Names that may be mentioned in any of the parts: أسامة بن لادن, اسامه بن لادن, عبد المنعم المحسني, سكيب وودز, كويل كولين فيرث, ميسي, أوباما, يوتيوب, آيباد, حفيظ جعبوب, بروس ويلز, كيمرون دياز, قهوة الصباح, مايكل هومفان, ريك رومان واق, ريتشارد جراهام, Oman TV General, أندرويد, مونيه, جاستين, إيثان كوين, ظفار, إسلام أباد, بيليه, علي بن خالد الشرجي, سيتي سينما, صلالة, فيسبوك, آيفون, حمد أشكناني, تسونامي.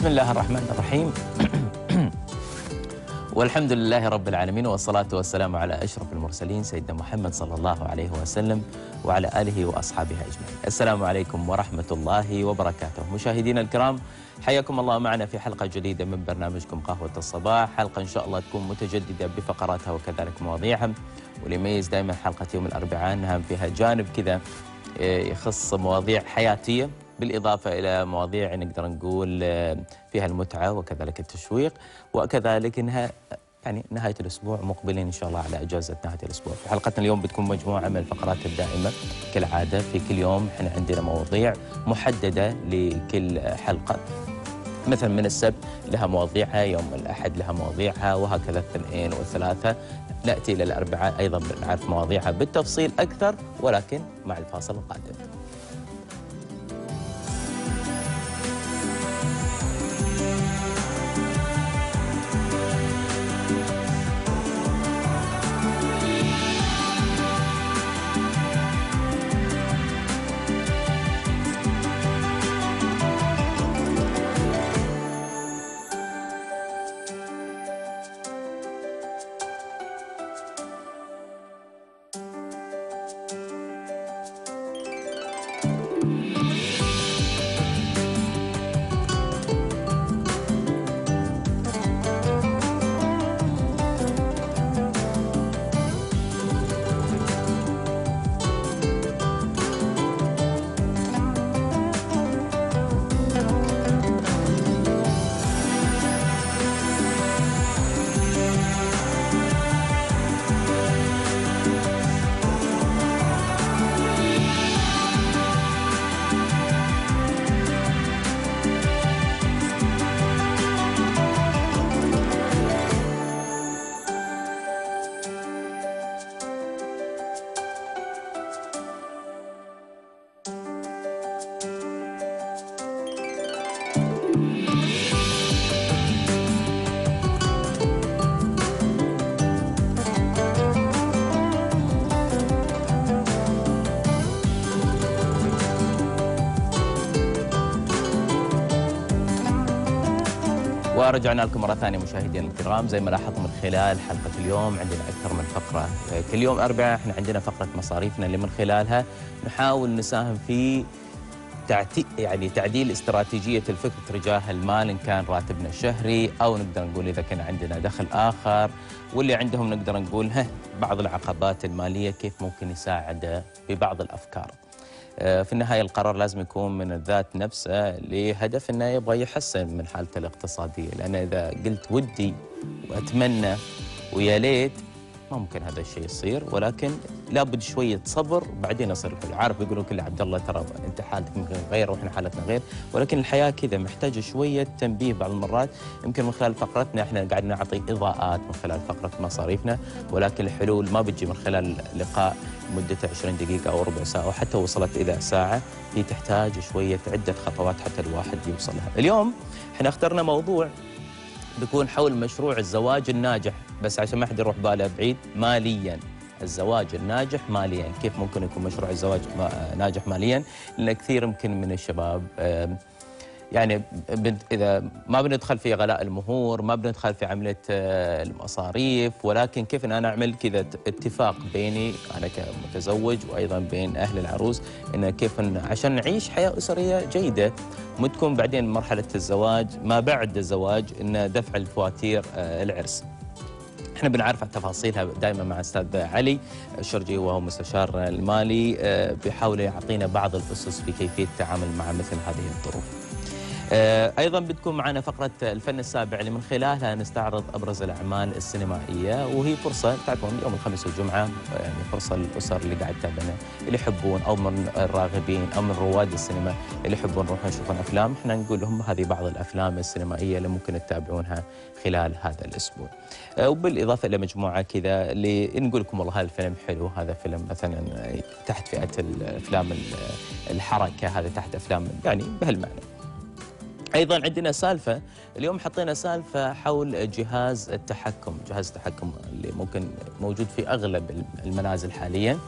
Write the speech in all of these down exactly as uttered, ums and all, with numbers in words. بسم الله الرحمن الرحيم والحمد لله رب العالمين والصلاة والسلام على أشرف المرسلين سيدنا محمد صلى الله عليه وسلم وعلى آله وأصحابه أجمعين. السلام عليكم ورحمة الله وبركاته. مشاهدينا الكرام حياكم الله معنا في حلقة جديدة من برنامجكم قهوة الصباح، حلقة إن شاء الله تكون متجددة بفقراتها وكذلك مواضيعها، وليميز دائما حلقة يوم الأربعاء أنها فيها جانب كذا يخص مواضيع حياتية بالإضافة إلى مواضيع نقدر نقول فيها المتعة وكذلك التشويق، وكذلك إنها يعني نهاية الأسبوع مقبلين إن شاء الله على أجازة نهاية الأسبوع. في حلقتنا اليوم بتكون مجموعة من الفقرات الدائمة كالعادة، في كل يوم إحنا عندنا مواضيع محددة لكل حلقة، مثلا من السبت لها مواضيعها، يوم الأحد لها مواضيعها، وهكذا الاثنين والثلاثة، نأتي إلى الأربعاء أيضا بنعرف مواضيعها بالتفصيل أكثر، ولكن مع الفاصل القادم. رجعنا لكم مرة ثانية مشاهدينا الكرام. زي ما لاحظتم من خلال حلقة اليوم عندنا أكثر من فقرة، كل يوم أربعاء احنا عندنا فقرة مصاريفنا اللي من خلالها نحاول نساهم في تعتي... يعني تعديل استراتيجية الفكر تجاه المال، إن كان راتبنا الشهري أو نقدر نقول إذا كان عندنا دخل آخر، واللي عندهم نقدر نقول ها بعض العقبات المالية كيف ممكن يساعده ببعض الأفكار. في النهاية القرار لازم يكون من الذات نفسه لهدف أنه يبغى يحسن من حالته الاقتصادية، لأن إذا قلت ودي وأتمنى ويا ليت ممكن هذا الشيء يصير، ولكن لابد شوية صبر بعدين يصير الحل. عارف يقولون كله عبد الله ترى أنت حالتك ممكن غير وإحنا حالتنا غير، ولكن الحياة كذا محتاجة شوية تنبيه بعض المرات. يمكن من خلال فقرتنا إحنا قاعد نعطي إضاءات من خلال فقرة مصاريفنا، ولكن الحلول ما بتجي من خلال لقاء مدته عشرين دقيقة أو ربع ساعة أو حتى وصلت إلى ساعة، هي تحتاج شوية عدة خطوات حتى الواحد يوصل لها. اليوم إحنا اخترنا موضوع بيكون حول مشروع الزواج الناجح، بس عشان ما حد يروح باله بعيد ماليا. الزواج الناجح ماليا، كيف ممكن يكون مشروع الزواج ناجح ماليا؟ لأن كثير يمكن من الشباب يعني إذا ما بندخل في غلاء المهور، ما بندخل في عملة المصاريف، ولكن كيف أنا أعمل كذا اتفاق بيني أنا كمتزوج وأيضا بين أهل العروس، إن كيف إن عشان نعيش حياة أسرية جيدة، مو تكون بعدين مرحلة الزواج ما بعد الزواج إن دفع الفواتير العرس. احنا بنعرف على تفاصيلها دائما مع استاذ علي الشرجي وهو مستشار المالي، بيحاول يعطينا بعض الاسس في كيفيه التعامل مع مثل هذه الظروف. ايضا بتكون معنا فقره الفن السابع اللي من خلالها نستعرض ابرز الاعمال السينمائيه، وهي فرصه تعرفون يوم الخميس والجمعه يعني فرصه للاسر اللي قاعد تتابعنا اللي يحبون او من الراغبين او من رواد السينما اللي يحبون نروح نشوفون افلام، احنا نقول لهم هذه بعض الافلام السينمائيه اللي ممكن تتابعونها خلال هذا الاسبوع. وبالاضافه الى مجموعه كذا اللي نقول لكم والله هذا الفيلم حلو، هذا فيلم مثلا تحت فئه الافلام الحركه، هذا تحت افلام يعني بهالمعنى. ايضا عندنا سالفه اليوم، حطينا سالفه حول جهاز التحكم، جهاز التحكم اللي ممكن موجود في اغلب المنازل حاليا،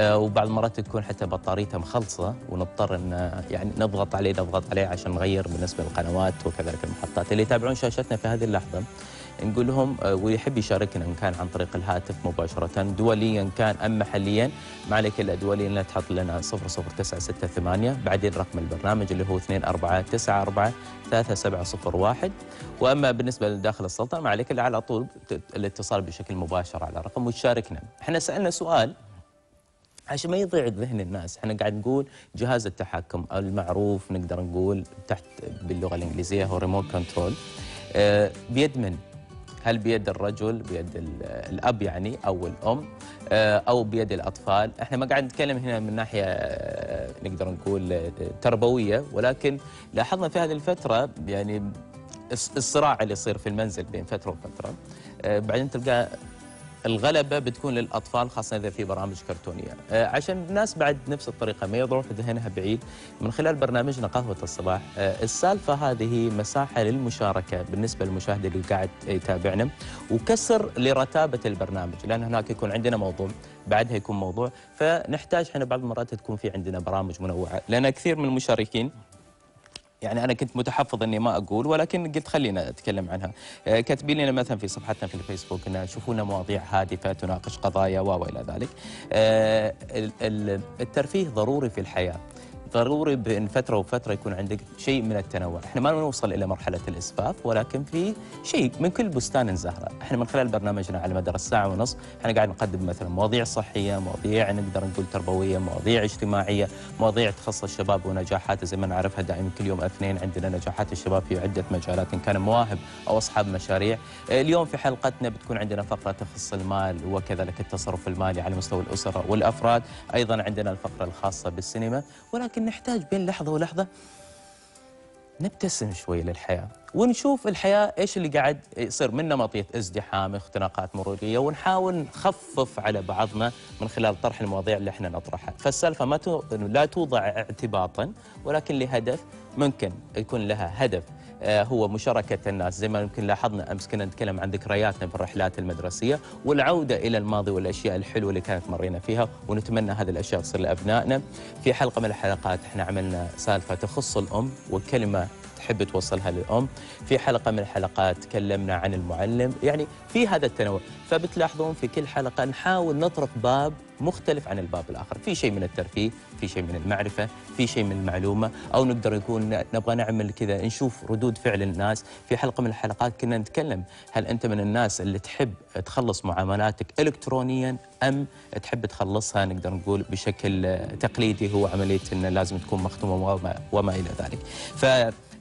وبعض المرات تكون حتى بطاريتها مخلصه ونضطر ان يعني نضغط عليه نضغط عليه عشان نغير بالنسبه للقنوات وكذلك المحطات. اللي يتابعون شاشتنا في هذه اللحظه نقول لهم ويحب يشاركنا ان كان عن طريق الهاتف مباشره دوليا كان ام محليا، ما عليك الا دوليا لا تحط لنا صفر صفر تسعة ستة ثمانية بعدين رقم البرنامج اللي هو اثنين أربعة تسعة أربعة ثلاثة سبعة صفر واحد. واما بالنسبه لداخل السلطنه ما عليك الا على طول الاتصال بشكل مباشر على رقم وتشاركنا. احنا سالنا سؤال عشان ما يضيع ذهن الناس، احنا قاعد نقول جهاز التحكم المعروف نقدر نقول تحت باللغه الانجليزيه هو ريموت كنترول، أه بيد من؟ هل بيد الرجل، بيد الاب يعني او الام، او بيد الاطفال؟ احنا ما قاعد نتكلم هنا من ناحيه نقدر نقول تربويه، ولكن لاحظنا في هذه الفتره يعني الصراع اللي يصير في المنزل بين فتره وفتره بعدين تلقى الغلبه بتكون للاطفال خاصه اذا في برامج كرتونيه، عشان الناس بعد نفس الطريقه ما يروح ذهنها بعيد. من خلال برنامجنا قهوه الصباح السالفه هذه مساحه للمشاركه بالنسبه للمشاهد اللي قاعد يتابعنا وكسر لرتابه البرنامج، لان هناك يكون عندنا موضوع بعدها يكون موضوع، فنحتاج احنا بعض المرات تكون في عندنا برامج منوعه، لان كثير من المشاركين يعني أنا كنت متحفظ إني ما أقول ولكن قلت خلينا أتكلم عنها. كاتبين لنا مثلا في صفحتنا في الفيسبوك إن شوفونا مواضيع هادفة تناقش قضايا وإلى ذلك. الترفيه ضروري في الحياة، ضروري بين فترة وفترة يكون عندك شيء من التنوع. احنا ما نوصل إلى مرحلة الإسفاف ولكن في شيء من كل بستان زهرة. احنا من خلال برنامجنا على مدار الساعة ونص احنا قاعد نقدم مثلا مواضيع صحية، مواضيع نقدر نقول تربوية، مواضيع اجتماعية، مواضيع تخص الشباب ونجاحاته زي ما نعرفها دائما كل يوم اثنين عندنا نجاحات الشباب في عدة مجالات إن كان مواهب أو أصحاب مشاريع. اليوم في حلقتنا بتكون عندنا فقرة تخص المال وكذلك التصرف المالي على مستوى الأسرة والأفراد، أيضا عندنا الفقرة الخاصة بالسينما، ولكن نحتاج بين لحظة ولحظة نبتسم شوي للحياة ونشوف الحياة إيش اللي قاعد يصير من نمطية ازدحام اختناقات مرورية، ونحاول نخفف على بعضنا من خلال طرح المواضيع اللي احنا نطرحها. فالسالفة ما تو... لا توضع اعتباطا ولكن لهدف، ممكن يكون لها هدف هو مشاركة الناس زي ما يمكن لاحظنا أمس كنا نتكلم عن ذكرياتنا في الرحلات المدرسية والعودة إلى الماضي والأشياء الحلوة اللي كانت مرينا فيها، ونتمنى هذه الأشياء تصير لأبنائنا. في حلقة من الحلقات احنا عملنا سالفة تخص الأم وكلمة تحب توصلها للأم، في حلقة من الحلقات تكلمنا عن المعلم، يعني في هذا التنوع. فبتلاحظون في كل حلقة نحاول نطرق باب مختلف عن الباب الآخر، في شيء من الترفيه، في شيء من المعرفة، في شيء من المعلومة، أو نقدر يكون نبغى نعمل كذا نشوف ردود فعل الناس. في حلقة من الحلقات كنا نتكلم هل أنت من الناس اللي تحب تخلص معاملاتك إلكترونياً أم تحب تخلصها نقدر نقول بشكل تقليدي هو عملية أن لازم تكون مختومة وما, وما إلى ذلك. ف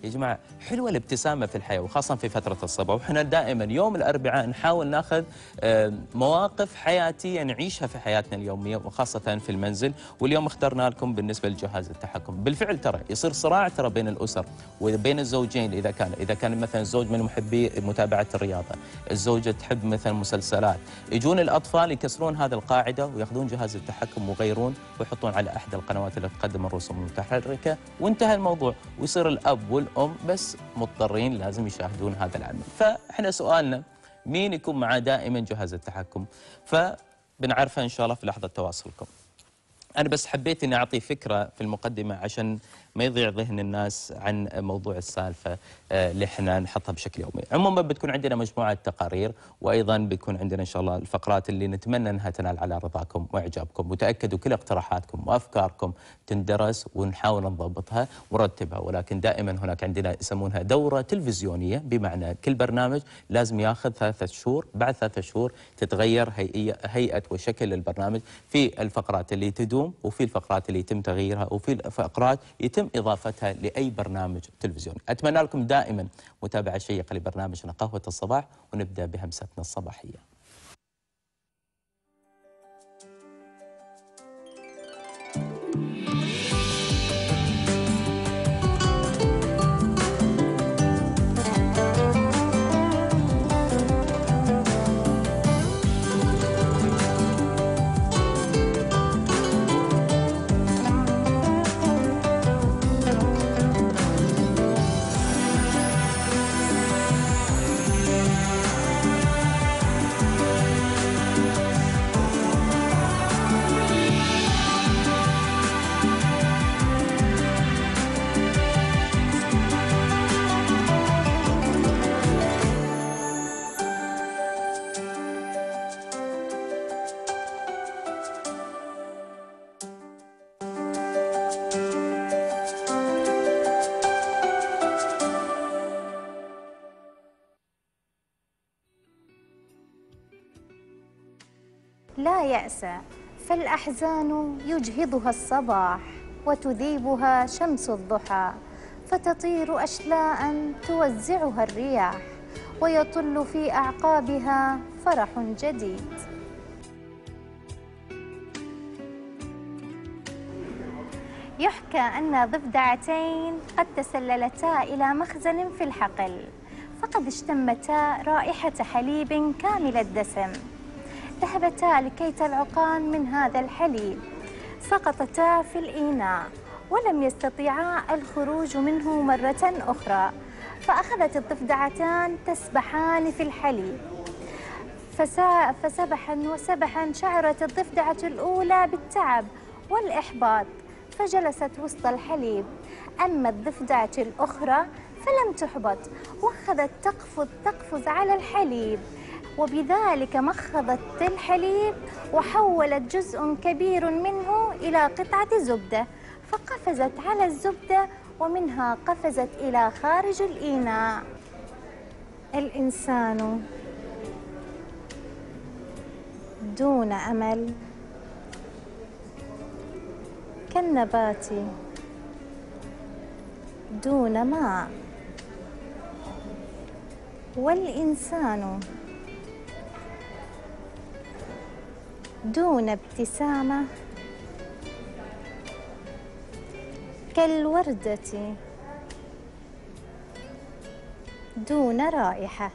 يا جماعة حلوة الابتسامة في الحياة وخاصة في فترة الصباح، وحنا دائما يوم الأربعاء نحاول ناخذ مواقف حياتية نعيشها في حياتنا اليومية وخاصة في المنزل. واليوم اخترنا لكم بالنسبة لجهاز التحكم. بالفعل ترى يصير صراع ترى بين الأسر وبين الزوجين، إذا كان إذا كان مثلا الزوج من محبي متابعة الرياضة، الزوجة تحب مثلا مسلسلات، يجون الأطفال يكسرون هذه القاعدة وياخذون جهاز التحكم ويغيرون ويحطون على أحد القنوات اللي تقدم الرسوم المتحركة وانتهى الموضوع، ويصير الأب والأم أم بس مضطرين لازم يشاهدون هذا العمل. فاحنا سؤالنا مين يكون معاه دائما جهاز التحكم؟ فبنعرفها ان شاء الله في لحظه تواصلكم. انا بس حبيت اني اعطي فكره في المقدمه عشان ما يضيع ذهن الناس عن موضوع السالفه اللي احنا نحطها بشكل يومي. عموما بتكون عندنا مجموعه تقارير وايضا بيكون عندنا ان شاء الله الفقرات اللي نتمنى انها تنال على رضاكم واعجابكم، وتاكدوا كل اقتراحاتكم وافكاركم تندرس ونحاول نضبطها ونرتبها، ولكن دائما هناك عندنا يسمونها دوره تلفزيونيه، بمعنى كل برنامج لازم ياخذ ثلاثة شهور، بعد ثلاثة شهور تتغير هيئه وشكل البرنامج، في الفقرات اللي تدوم وفي الفقرات اللي يتم تغييرها وفي الفقرات يتم إضافتها لأي برنامج تلفزيوني. أتمنى لكم دائما متابعة شيقة لبرنامجنا قهوة الصباح، ونبدأ بهمستنا الصباحية. لا يأس، فالأحزان يجهضها الصباح وتذيبها شمس الضحى، فتطير أشلاء توزعها الرياح، ويطل في أعقابها فرح جديد. يحكى أن ضفدعتين قد تسللتا إلى مخزن في الحقل، فقد اشتمتا رائحة حليب كامل الدسم. ذهبتا لكي تلعقان من هذا الحليب، سقطتا في الإناء ولم يستطيعا الخروج منه مرة أخرى، فأخذت الضفدعتان تسبحان في الحليب، فسبحا وسبحا شعرت الضفدعة الأولى بالتعب والإحباط، فجلست وسط الحليب. أما الضفدعة الأخرى فلم تحبط، وأخذت تقفز تقفز على الحليب، وبذلك مخضت الحليب وحولت جزء كبير منه إلى قطعة زبدة، فقفزت على الزبدة ومنها قفزت إلى خارج الإناء. الإنسان دون أمل كالنبات دون ماء، والإنسان دون ابتسامة كالوردة دون رائحة.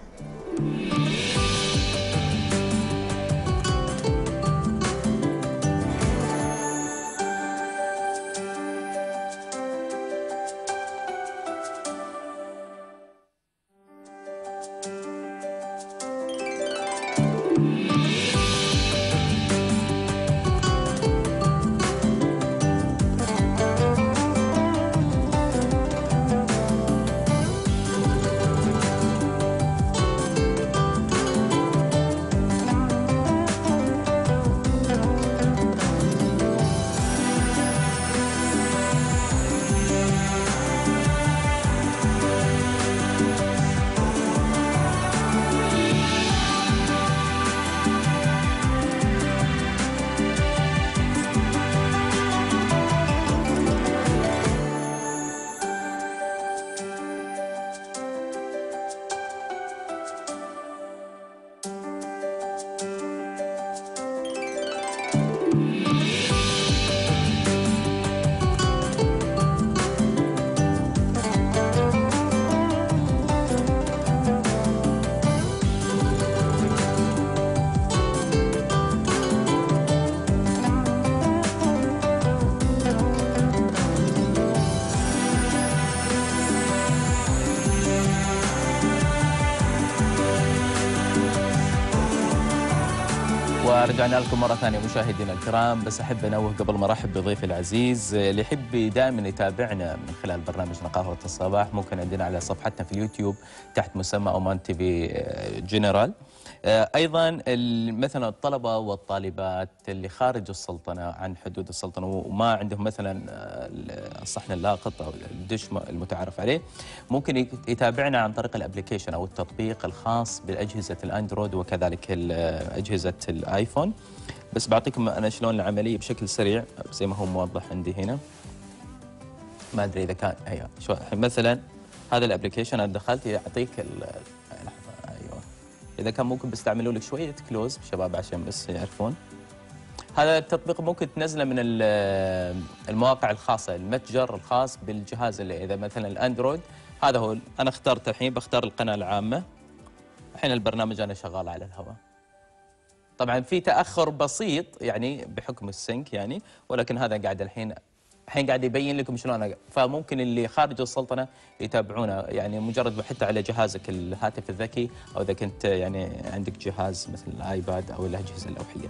رجعنا لكم مرة ثانية مشاهدينا الكرام. بس أحب أنوه قبل ما أرحب بضيفي العزيز، اللي يحب دائما يتابعنا من خلال برنامجنا قهوة الصباح ممكن عندنا على صفحتنا في اليوتيوب تحت مسمى أومان تي في جنرال. أيضا مثلا الطلبة والطالبات اللي خارج السلطنة عن حدود السلطنة وما عندهم مثلا الصحن اللاقط أو الدش المتعارف عليه، ممكن يتابعنا عن طريق الابلكيشن أو التطبيق الخاص بالأجهزة الأندرويد وكذلك أجهزة الآيفون. بس بعطيكم أنا شلون العملية بشكل سريع زي ما هو موضح عندي هنا. ما أدري إذا كان أيوه شو مثلا هذا الابلكيشن أنا دخلت يعطيك ال إذا كان ممكن بستعملوا لك شوية كلوز شباب عشان بس يعرفون. هذا التطبيق ممكن تنزله من المواقع الخاصة، المتجر الخاص بالجهاز اللي إذا مثلا الأندرويد هذا هو. أنا اخترت الحين بختار القناة العامة، الحين البرنامج أنا شغال على الهواء. طبعا في تأخر بسيط يعني بحكم السنك يعني، ولكن هذا قاعد الحين الحين قاعد يبين لكم شلون. فممكن اللي خارج السلطنه يتابعونا يعني مجرد حتى على جهازك الهاتف الذكي او اذا كنت يعني عندك جهاز مثل الايباد او الاجهزه الاوحيه.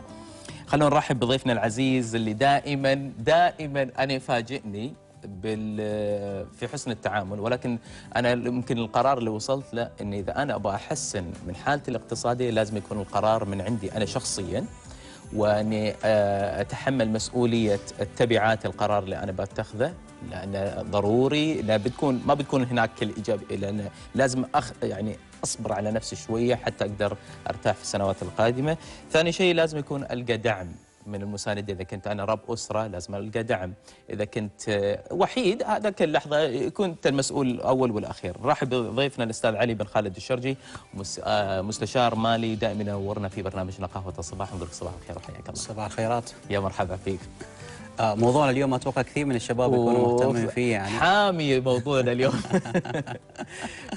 خلونا نرحب بضيفنا العزيز اللي دائما دائما انا يفاجئني بال في حسن التعامل، ولكن انا يمكن القرار اللي وصلت له ان اذا انا ابغى احسن من حالتي الاقتصاديه لازم يكون القرار من عندي انا شخصيا، واني اتحمل مسؤوليه التبعات القرار اللي انا بتاخذه لأن ضروري لا بتكون ما بتكون هناك كل إيجابي، لأن لازم أخ يعني أصبر على نفسي شوية حتى أقدر أرتاح في السنوات القادمة. ثاني شيء لازم يكون ألقى دعم من المساندة، إذا كنت أنا رب أسرة لازم ألقى دعم، إذا كنت وحيد هذاك اللحظة كنت المسؤول الأول والأخير. رحب بضيفنا الأستاذ علي بن خالد الشرجي، مستشار مالي دائما ينورنا في برنامجنا قهوة الصباح. نقول لك صباح الخير وحياك الله. صباح الخيرات، يا مرحبا فيك. موضوعنا اليوم اتوقع كثير من الشباب يكونوا مهتمين فيه، يعني حامي موضوعنا اليوم.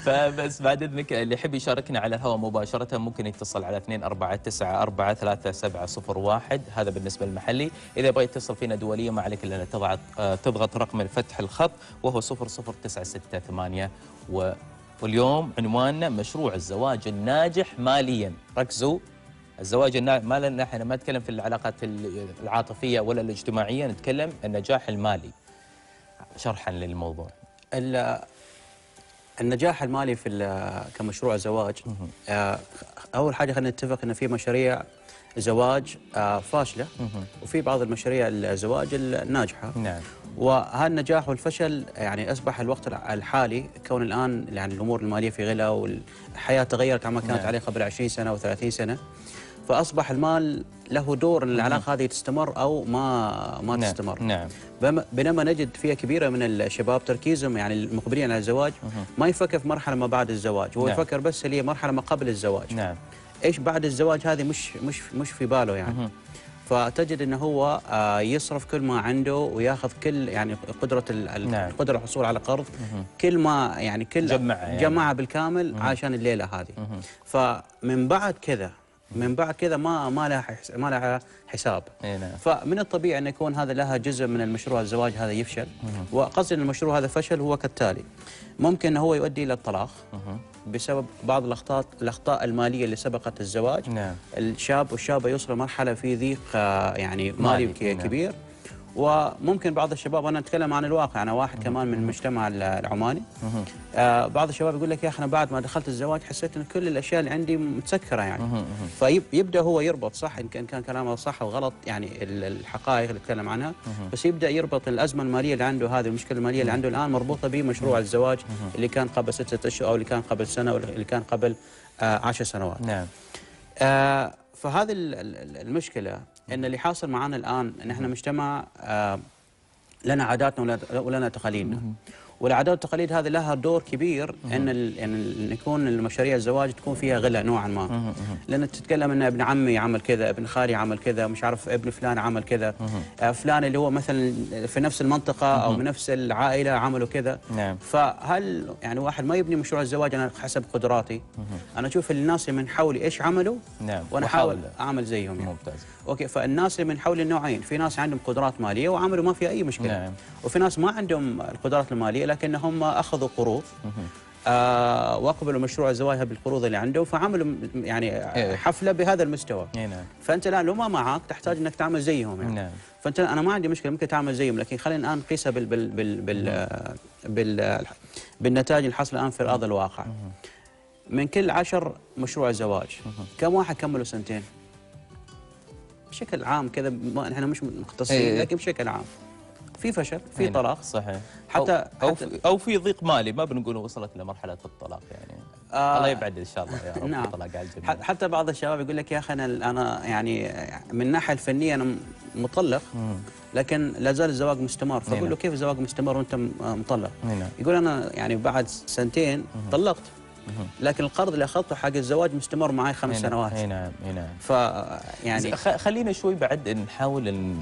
فبس بعد اذنك اللي يحب يشاركنا على الهواء مباشره ممكن يتصل على اثنين أربعة تسعة أربعة ثلاثة سبعة صفر واحد، هذا بالنسبه للمحلي. اذا بغيت تتصل فينا دوليا ما عليك الا تضغط تضغط رقم فتح الخط وهو صفر صفر تسعة ستة ثمانية. واليوم عنواننا مشروع الزواج الناجح ماليا. ركزوا، الزواج الناجح ماليا، نحن ما نتكلم في العلاقات العاطفيه ولا الاجتماعيه، نتكلم النجاح المالي. شرحا للموضوع، النجاح المالي في كمشروع زواج، اول حاجه خلينا نتفق ان في مشاريع زواج فاشله وفي بعض المشاريع الزواج الناجحه. نعم. وهالنجاح والفشل يعني اصبح الوقت الحالي، كون الان يعني الامور الماليه في غلا والحياه تغيرت عما كانت عليه قبل عشرين سنة وثلاثين سنة، فاصبح المال له دور ان العلاقه هذه تستمر او ما ما تستمر. نعم. بينما نجد فيها كبيره من الشباب تركيزهم يعني المقبلين على الزواج ما يفكر في مرحله ما بعد الزواج، هو يفكر بس اللي هي مرحله ما قبل الزواج. نعم. ايش بعد الزواج هذه مش مش مش في باله يعني. فتجد انه هو يصرف كل ما عنده وياخذ كل يعني قدره القدره الحصول على قرض، كل ما يعني كل جمعه يعني. بالكامل عشان الليله هذه. فمن بعد كذا من بعد كذا ما ما لها ما لها حساب. فمن الطبيعي ان يكون هذا لها جزء من المشروع الزواج هذا يفشل. وقصدي ان المشروع هذا فشل هو كالتالي: ممكن أنه هو يؤدي الى الطلاق بسبب بعض الاخطاء الاخطاء الماليه اللي سبقت الزواج. نعم. الشاب والشابه يوصلوا مرحله في ضيق يعني مالي كبير. نعم. وممكن بعض الشباب، انا اتكلم عن الواقع، انا واحد كمان من المجتمع العماني، آه بعض الشباب يقول لك يا اخي انا بعد ما دخلت الزواج حسيت ان كل الاشياء اللي عندي متسكره يعني. فيبدا هو يربط، صح ان كان كلامه صح وغلط يعني الحقائق اللي اتكلم عنها، بس يبدا يربط الازمه الماليه اللي عنده، هذه المشكله الماليه اللي عنده الان مربوطه بمشروع الزواج اللي كان قبل ستة اشهر او اللي كان قبل سنه او اللي كان قبل آه عشر سنوات. نعم. آه فهذه المشكله ان اللي حاصل معنا الان ان احنا مجتمع آه لنا عاداتنا ولنا تقاليدنا، والعادات والتقاليد هذه لها دور كبير ان ان يكون المشاريع الزواج تكون فيها غلا نوعا ما، لان تتكلم ان ابن عمي عمل كذا، ابن خالي عمل كذا، مش عارف ابن فلان عمل كذا، آه فلان اللي هو مثلا في نفس المنطقه او من نفس العائله عملوا كذا. نعم. فهل يعني واحد ما يبني مشروع الزواج انا حسب قدراتي، انا اشوف الناس اللي من حولي ايش عملوا. نعم. وانا احاول اعمل زيهم. يعني. ممتاز. اوكي، فالناس اللي من حولي نوعين، في ناس عندهم قدرات ماليه وعملوا ما في اي مشكله. نعم. وفي ناس ما عندهم القدرات الماليه لكن هم اخذوا قروض آه واقبلوا مشروع زواجها بالقروض اللي عنده، فعملوا يعني حفله بهذا المستوى. نعم. فانت الان لو ما معك تحتاج انك تعمل زيهم يعني. نعم. فانت انا ما عندي مشكله ممكن تعمل زيهم، لكن خلينا الان نقيسها بال بال بال بال بال بالنتائج الحاصله الان في ارض الواقع. من كل عشر مشروع زواج كم واحد كملوا سنتين؟ بشكل عام كذا، نحن مش مختصين لكن بشكل عام في فشل، في طلاق. صحيح. حتى او حتى او في ضيق مالي، ما بنقول وصلت لمرحله الطلاق يعني. آه الله يبعد ان شاء الله يا رب. نعم. الطلاق على الجميع. حتى بعض الشباب يقول لك يا اخي انا انا يعني من الناحيه الفنيه انا مطلق لكن لا زال الزواج مستمر، فاقول له كيف الزواج مستمر وانت مطلق؟ يقول انا يعني بعد سنتين طلقت لكن القرض اللي اخذته حق الزواج مستمر معي خمس سنوات. اي نعم اي نعم. ف يعني خلينا شوي بعد نحاول ان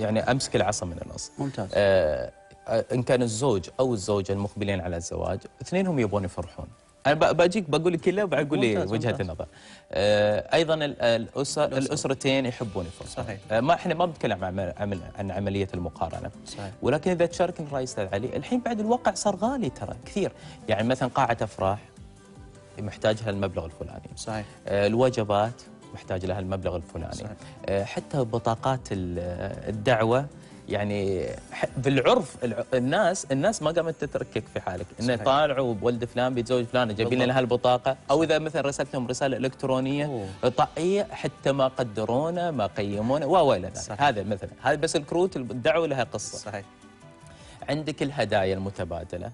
يعني امسك العصا من الاصل. ممتاز. آه ان كان الزوج او الزوجه المقبلين على الزواج اثنينهم يبغون يفرحون، انا باجيك بقول لك كله وبعد اقول لي وجهه النظر. آه ايضا الأسر الاسرتين يحبون يفرحون. صحيح. آه ما احنا ما بنتكلم عن عن عمليه المقارنه. صحيح. ولكن اذا تشاركني الراي استاذ علي، الحين بعد الواقع صار غالي ترى كثير، يعني مثلا قاعه افراح محتاجها المبلغ الفلاني. صحيح. آه الوجبات محتاج لها المبلغ الفلاني. صحيح. حتى بطاقات الدعوه يعني بالعرف الناس الناس ما قامت تتركك في حالك، انه طالعوا بولد فلان بيتزوج فلان جايبين لنا هالبطاقه، او اذا مثلا رسلت لهم رساله الكترونيه طائيه حتى ما قدرونا ما قيمونا و الى ذلك. هذا مثلا، هذا بس الكروت الدعوه لها قصه. صحيح. عندك الهدايا المتبادله،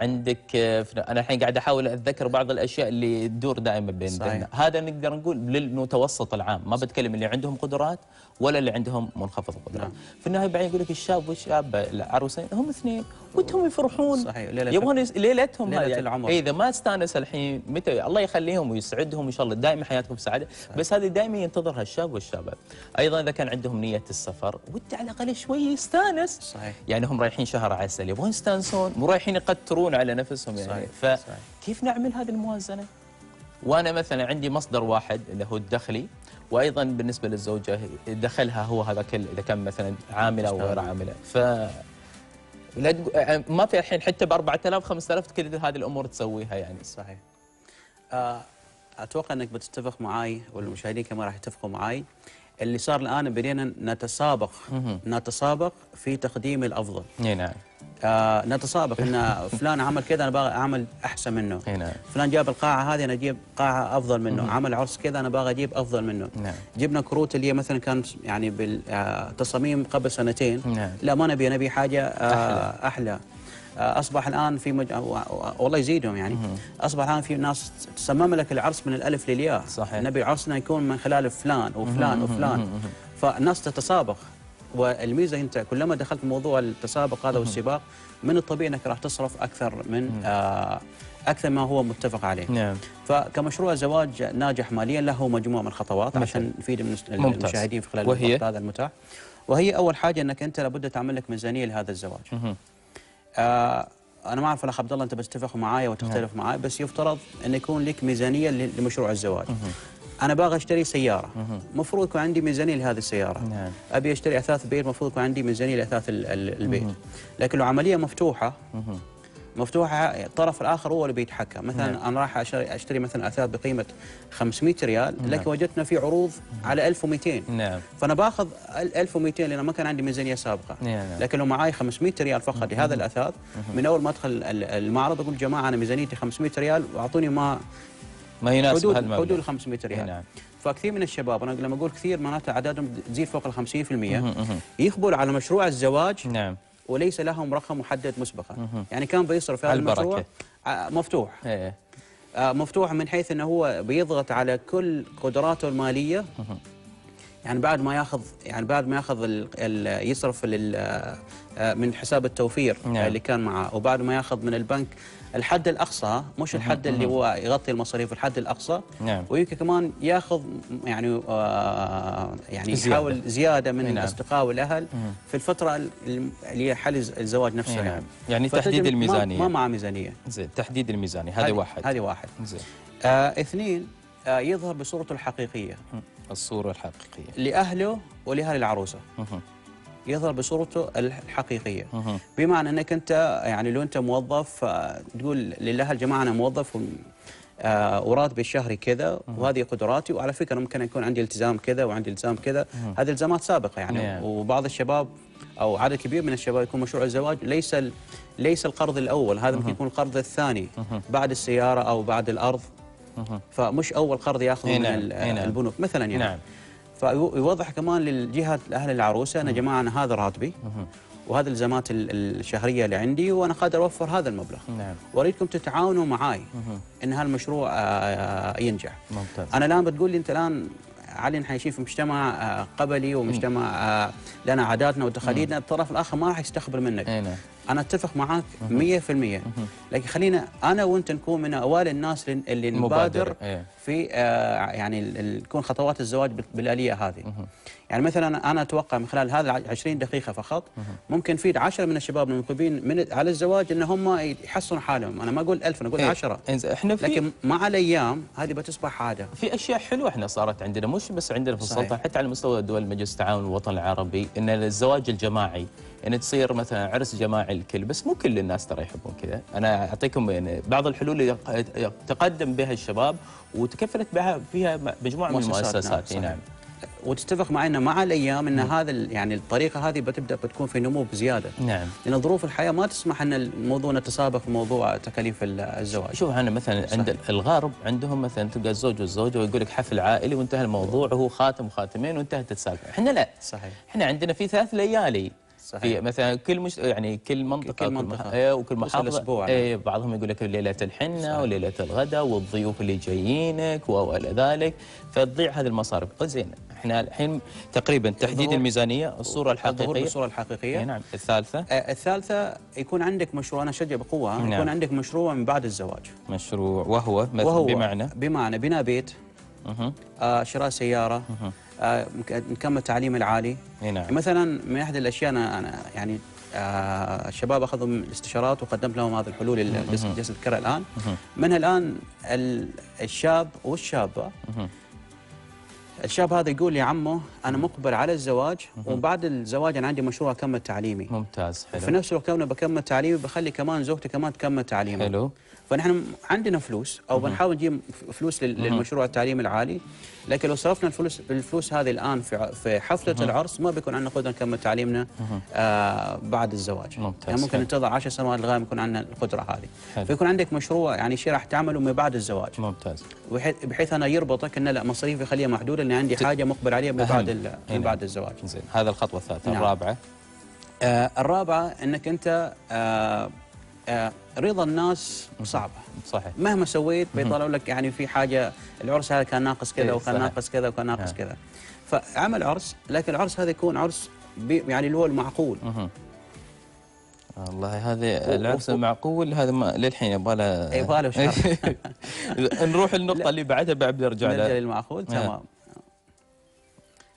عندك انا الحين قاعد احاول اتذكر بعض الاشياء اللي تدور دائما بين بيننا. هذا نقدر نقول للمتوسط العام، ما بتكلم اللي عندهم قدرات ولا اللي عندهم منخفض القدرات. في النهايه بعدين يقول لك الشاب والشابه العروسين هم اثنين وانتم يفرحون، صحيح، يبغون ليلتهم ليله العمر. اذا ما استانس الحين متى؟ الله يخليهم ويسعدهم ان شاء الله، دائما حياتكم سعاده، بس هذه دائما ينتظرها الشاب والشابه. ايضا اذا كان عندهم نيه السفر ودي على الاقل شوي يستانس، صحيح. يعني هم رايحين شهر عسل يبغون يستانسون، مو رايحين يقترون على نفسهم يعني. فكيف نعمل هذه الموازنه؟ وانا مثلا عندي مصدر واحد اللي هو الدخلي، وايضا بالنسبه للزوجه دخلها هو هذاك اذا كان مثلا عامله او غير عامله. ف ما في الحين حتى ب أربعة آلاف خمسة آلاف كل هذه الامور تسويها يعني. صحيح. اتوقع انك بتتفق معي والمشاهدين كمان راح يتفقوا معي. اللي صار الان بدينا نتسابق نتسابق في تقديم الافضل. اي نعم. آه نتسابق ان فلان عمل كذا انا باغي اعمل احسن منه. اي نعم. فلان جاب القاعه هذه انا اجيب قاعه افضل منه، عمل عرس كذا انا باغي اجيب افضل منه. نعم. جبنا كروت اللي هي مثلا كانت يعني بالتصاميم قبل سنتين. نعم. لا ما نبي نبي حاجه آه احلى. أحلى. اصبح الان في مج... والله يزيدهم يعني. اصبح الان في ناس تصمم لك العرس من الالف للياء، نبي عرسنا يكون من خلال فلان وفلان وفلان. فالناس تتسابق، والميزه انت كلما دخلت موضوع التسابق هذا والسباق من الطبيعي انك راح تصرف اكثر من آه اكثر ما هو متفق عليه. نعم. فكمشروع زواج ناجح ماليا له مجموعه من الخطوات عشان نفيد المشاهدين في خلال الوقت هذا المتاح. وهي اول حاجه انك انت لابد تعمل لك ميزانيه لهذا الزواج. آه أنا ما أعرف الأخ عبد الله أنت بتتفق معايا وتختلف نعم. معاي، بس يفترض أن يكون لك ميزانية لمشروع الزواج. مه. أنا باغي أشتري سيارة، المفروض يكون عندي ميزانية لهذه السيارة. نعم. أبي أشتري أثاث بيت، المفروض يكون عندي ميزانية لأثاث البيت. مه. لكن لو عملية مفتوحة مه. مفتوحة الطرف الآخر هو اللي بيتحكم. مثلا نعم. أنا راح أشتري مثلا أثاث بقيمة خمسمئة ريال، نعم. لكن وجدنا في عروض نعم. على ألف ومئتين. نعم. فأنا باخذ ألف ومئتين لأن ما كان عندي ميزانية سابقة. نعم. لكن لو معي خمسمئة ريال فقط لهذا نعم. الأثاث نعم. من أول ما أدخل المعرض أقول جماعة أنا ميزانيتي خمسمئة ريال وأعطوني ما ما يناسب هالمبلغ، حدود خمسمئة ريال. نعم. فكثير من الشباب أنا لما أقول كثير معناته أعدادهم تزيد فوق ال خمسين بالمئة نعم. يقبل على مشروع الزواج نعم. وليس لهم رقم محدد مسبقا، يعني كان بيصرف هذا المشروع مفتوح هي. مفتوح من حيث انه هو بيضغط على كل قدراته الماليه، يعني بعد ما ياخذ يعني بعد ما ياخذ ال ال يصرف ال من حساب التوفير نعم. اللي كان معه، وبعد ما ياخذ من البنك الحد الاقصى، مش الحد اللي هو يغطي المصاريف، الحد الاقصى نعم. ويمكن كمان ياخذ يعني آه يعني يحاول زياده من نعم. الاصدقاء والاهل نعم. في الفتره اللي حلز الزواج نفسه نعم. يعني يعني تحديد الميزانيه، ما مع ميزانيه زين، تحديد الميزانيه هذه واحد، هذه واحد زين. آه اثنين آه يظهر بصورته الحقيقيه، الصوره الحقيقيه لاهله ولاهل العروسه مه. يظهر بصورته الحقيقيه مه. بمعنى انك انت يعني لو انت موظف تقول لله الجماعه انا موظف وراتبي الشهري كذا وهذه قدراتي، وعلى فكره ممكن يكون عندي التزام كذا وعندي التزام كذا، هذه التزامات سابقه يعني مه. وبعض الشباب او عدد كبير من الشباب يكون مشروع الزواج ليس ليس القرض الاول، هذا مه. ممكن يكون القرض الثاني مه. بعد السياره او بعد الارض، فمش اول قرض ياخذه من البنوك مثلا يعني نعم. فيوضح كمان للجهه اهل العروسه انا يا جماعه انا هذا راتبي وهذا الالتزامات الشهريه اللي عندي وانا قادر اوفر هذا المبلغ نعم. واريدكم تتعاونوا معي ان هالمشروع ينجح ممتاز. انا الان بتقول لي انت الان علي حيشين في مجتمع قبلي ومجتمع لنا عاداتنا وتقاليدنا، الطرف الاخر ما راح يستقبل منك اينا. انا اتفق معاك مية بالمية لكن خلينا انا وانت نكون من اوائل الناس اللي نبادر ايه. في آه يعني تكون خطوات الزواج بالاليه هذه مه. يعني مثلا انا اتوقع من خلال هذا عشرين دقيقة فقط مه. ممكن نفيد عشرة من الشباب المقبلين من على الزواج ان هم يحصنوا حالهم، انا ما اقول ألف انا اقول عشرة ايه. لكن مع الايام هذه بتصبح عاده. في اشياء حلوه احنا صارت عندنا مش بس عندنا في السلطنه، حتى على مستوى دول مجلس التعاون الوطني العربي ان الزواج الجماعي ان تصير مثلا عرس جماعي الكل، بس مو كل الناس ترى يحبون كذا. انا اعطيكم يعني بعض الحلول اللي تقدم بها الشباب وتكفلت بها فيها مجموعه من المؤسسات نعم, نعم. وتتفق معنا مع الايام ان م. هذا يعني الطريقه هذه بتبدا بتكون في نمو بزياده نعم. لان ظروف الحياه ما تسمح ان الموضوع نتسابق في موضوع تكاليف الزواج. شوف انا مثلا صحيح. عند الغرب عندهم مثلا تلقى الزوج والزوجه ويقول لك حفل عائلي وانتهى الموضوع وهو خاتم وخاتمين وانتهت السالفه، احنا لا صحيح. احنا عندنا في ثلاث ليالي صحيح. في مثلا كل مش يعني كل منطقه كل منطقه وكل محافظه اي بعضهم يقول لك ليله الحنه وليله الغداء والضيوف اللي جايينك والى ذلك، فتضيع هذه المصاريف. زين احنا الحين تقريبا تحديد الميزانيه، الصوره الحقيقيه الصوره الحقيقيه نعم. الثالثه آه الثالثه يكون عندك مشروع، انا اشجع بقوه نعم. يكون عندك مشروع من بعد الزواج، مشروع وهو, وهو بمعنى بمعنى بناء بيت، اها آه شراء سياره، اها آه نكمل التعليم العالي نعم. مثلا من احد الاشياء انا يعني آه الشباب اخذوا الاستشارات وقدمت لهم هذه الحلول اللي جالس نذكرها الان. منها الان الشاب والشابه، الشاب هذا يقول لي عمه انا مقبل على الزواج وبعد الزواج انا عندي مشروع اكمل تعليمي. ممتاز حلو. في نفس الوقت انا بكمل تعليمي بخلي كمان زوجتي كمان تكمل تعليمها. حلو. فنحن عندنا فلوس او بنحاول نجيب فلوس للمشروع التعليمي العالي، لكن لو صرفنا الفلوس الفلوس هذه الان في في حفله العرس ما بيكون عندنا قدره نكمل تعليمنا آه بعد الزواج. ممتاز. يعني ممكن ننتظر عشر سنوات لغايه ما يكون عندنا القدره هذه. حلو. فيكون عندك مشروع يعني شيء راح تعمله ما بعد الزواج. ممتاز. بحيث انا يربطك انه لا مصاريفي خليها محدوده لان عندي حاجه مقبل عليها من بعد من بعد الزواج. زين هذا الخطوه الثالثه. نعم. الرابعه آه الرابعه انك انت آه آه رضا الناس صعبه. صحيح. مهما سويت بيطلعوا لك يعني في حاجه، العرس هذا كان ناقص كذا وكان ناقص كذا وكان ناقص كذا. فعمل عرس، لكن العرس هذا يكون عرس يعني اللي هو المعقول. والله هذا العرس المعقول هذا للحين يبغى له يبغى له شهر. نروح النقطه اللي بعدها بعد نرجع لها. نرجع للمعقول تمام.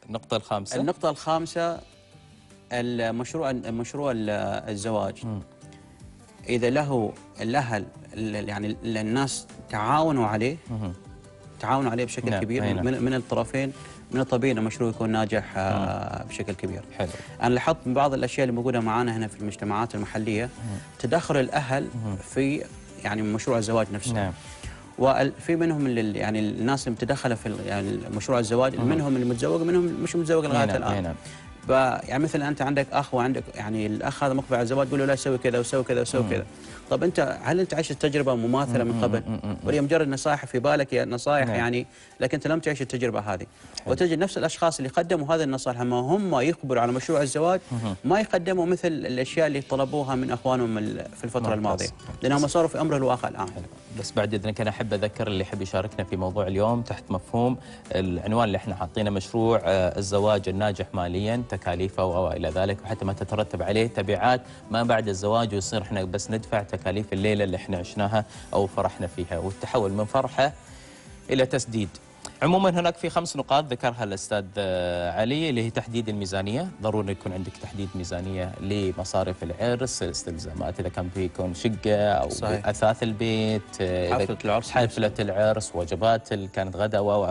النقطه الخامسه النقطه الخامسه المشروع مشروع الزواج. إذا له الأهل يعني الناس تعاونوا عليه تعاونوا عليه بشكل نعم. كبير نعم. من, من الطرفين من الطبيعي المشروع يكون ناجح نعم. بشكل كبير. حلو. أنا لاحظت من بعض الأشياء اللي موجودة معانا هنا في المجتمعات المحلية نعم. تدخل الأهل نعم. في يعني مشروع الزواج نفسه نعم. وفي منهم يعني الناس اللي متدخلة في يعني مشروع الزواج نعم. منهم المتزوج منهم مش متزوج لغاية نعم. الآن نعم. يعني مثلا انت عندك اخ وعندك يعني الاخ هذا مقبل على الزواج تقول له لا سوي كذا وسوي كذا وسوي كذا. طب انت هل انت عشت تجربه مماثله من قبل؟ ولا مجرد نصائح في بالك يا نصائح نعم. يعني لكن انت لم تعيش التجربه هذه. حلو. وتجد نفس الاشخاص اللي قدموا هذه النصائح ما هم يقبلوا على مشروع الزواج ما يقدموا مثل الاشياء اللي طلبوها من اخوانهم في الفتره الماضيه لانهم صاروا في امر الواقع الان. حلو. بس بعد اذنك انا احب اذكر اللي يحب يشاركنا في موضوع اليوم تحت مفهوم العنوان اللي احنا حاطينه مشروع الزواج الناجح ماليا تكاليفه والى ذلك وحتى ما تترتب عليه تبعات ما بعد الزواج ويصير احنا بس ندفع تكاليف الليله اللي احنا عشناها او فرحنا فيها والتحول من فرحه الى تسديد. عموما هناك في خمس نقاط ذكرها الاستاذ علي اللي هي تحديد الميزانيه، ضروري يكون عندك تحديد ميزانيه لمصاريف العرس، الاستلزامات اذا كان بيكون شقه او صحيح. اثاث البيت، حفله العرس حفله العرس، وجبات اللي كانت غدا و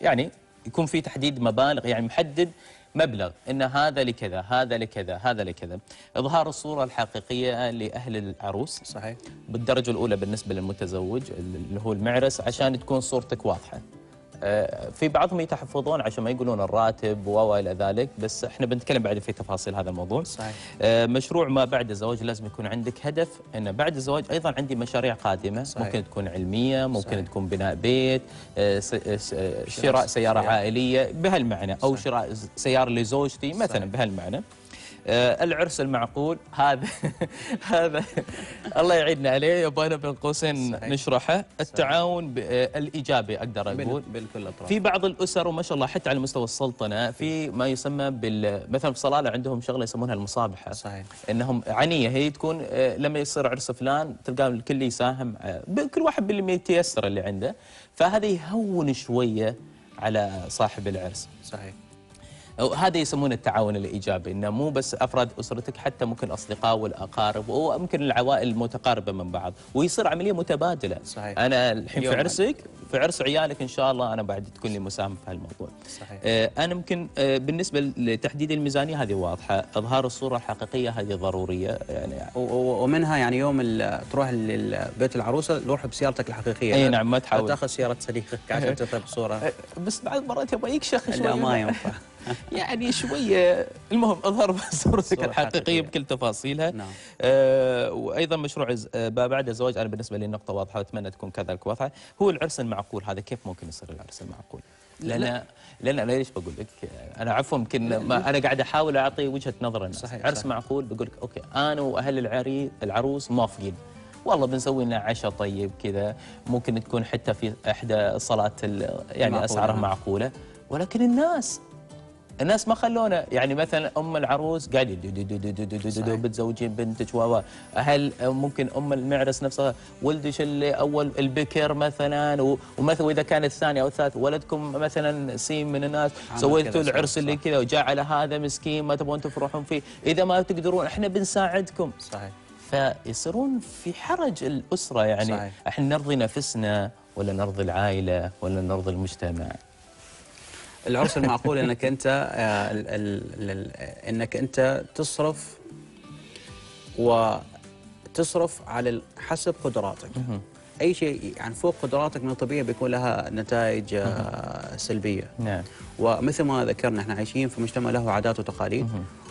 يعني يكون في تحديد مبالغ يعني محدد مبلغ ان هذا لكذا هذا لكذا هذا لكذا. اظهار الصوره الحقيقيه لاهل العروس صحيح بالدرجه الاولى بالنسبه للمتزوج اللي هو المعرس عشان تكون صورتك واضحه. في بعضهم يتحفظون عشان ما يقولون الراتب والى ذلك، بس احنا بنتكلم بعد في تفاصيل هذا الموضوع. صحيح. مشروع ما بعد الزواج لازم يكون عندك هدف ان بعد الزواج ايضا عندي مشاريع قادمه. صحيح. ممكن تكون علميه، ممكن صحيح. تكون بناء بيت، شراء سياره عائليه بهالمعنى او شراء سياره لزوجتي مثلا صحيح. بهالمعنى. العرس المعقول هذا هذا الله يعيننا عليه يبغانا بين قوسين نشرحه. التعاون الايجابي اقدر اقول بالكل الاطراف. في بعض الاسر وما شاء الله حتى على مستوى السلطنه في ما يسمى بال مثلا في صلاله عندهم شغله يسمونها المصابحه. صحيح. انهم عنيه هي تكون لما يصير عرس فلان تلقاهم الكل يساهم كل واحد باللي يتيسر اللي عنده، فهذا يهون شويه على صاحب العرس. صحيح. هذا يسمونه التعاون الايجابي، انه مو بس افراد اسرتك حتى ممكن الاصدقاء والاقارب وممكن العوائل المتقاربه من بعض، ويصير عمليه متبادله. صحيح. انا الحين في عرسك في عرس عيالك ان شاء الله انا بعد تكون لي مساهم في هالموضوع. صحيح. آه انا ممكن آه بالنسبه لتحديد الميزانيه هذه واضحه، اظهار الصوره الحقيقيه هذه ضروريه يعني ومنها يعني يوم تروح لبيت العروسه روح بسيارتك الحقيقيه. اي نعم ما تحاول تاخذ سياره صديقك عشان تطلع صوره. بس بعض المرات يبغى يكشخ شوي. لا ما ينفع. يعني شويه المهم اظهر صورتك الحقيقيه بكل تفاصيلها. نعم. آه وايضا مشروع ما بعد الزواج انا بالنسبه لي النقطه واضحه واتمنى تكون كذلك واضحه، هو العرس المعقول هذا كيف ممكن يصير العرس المعقول؟ لا لا لا لا ليش بقول لك انا عفوا يمكن انا قاعد احاول اعطي وجهه نظر الناس. صحيح عرس صحيح. معقول بقول لك اوكي انا واهل العريس العروس موافقين والله بنسوي لنا عشاء طيب كذا، ممكن تكون حتى في احدى الصالات يعني معقولة. اسعارها معقوله، ولكن الناس الناس ما خلونا، يعني مثلا ام العروس قاعده بتزوجين بنتك و هل ممكن ام المعرس نفسها ولدش اللي اول البكر مثلا، ومثلا واذا كان الثاني او الثالث ولدكم مثلا سيم من الناس سويتوا العرس اللي كذا وجاء على هذا مسكين ما تبغون تفرحون فيه، اذا ما تقدرون احنا بنساعدكم. صحيح. فيصيرون في حرج الاسره، يعني صحيح. احنا نرضي نفسنا ولا نرضي العائله ولا نرضي المجتمع؟ العرس المعقول انك انت ال ال ال انك انت تصرف وتصرف على حسب قدراتك. اي شيء يعني فوق قدراتك من الطبيعي بيكون لها نتائج سلبيه. نعم. ومثل ما ذكرنا احنا عايشين في مجتمع له عادات وتقاليد،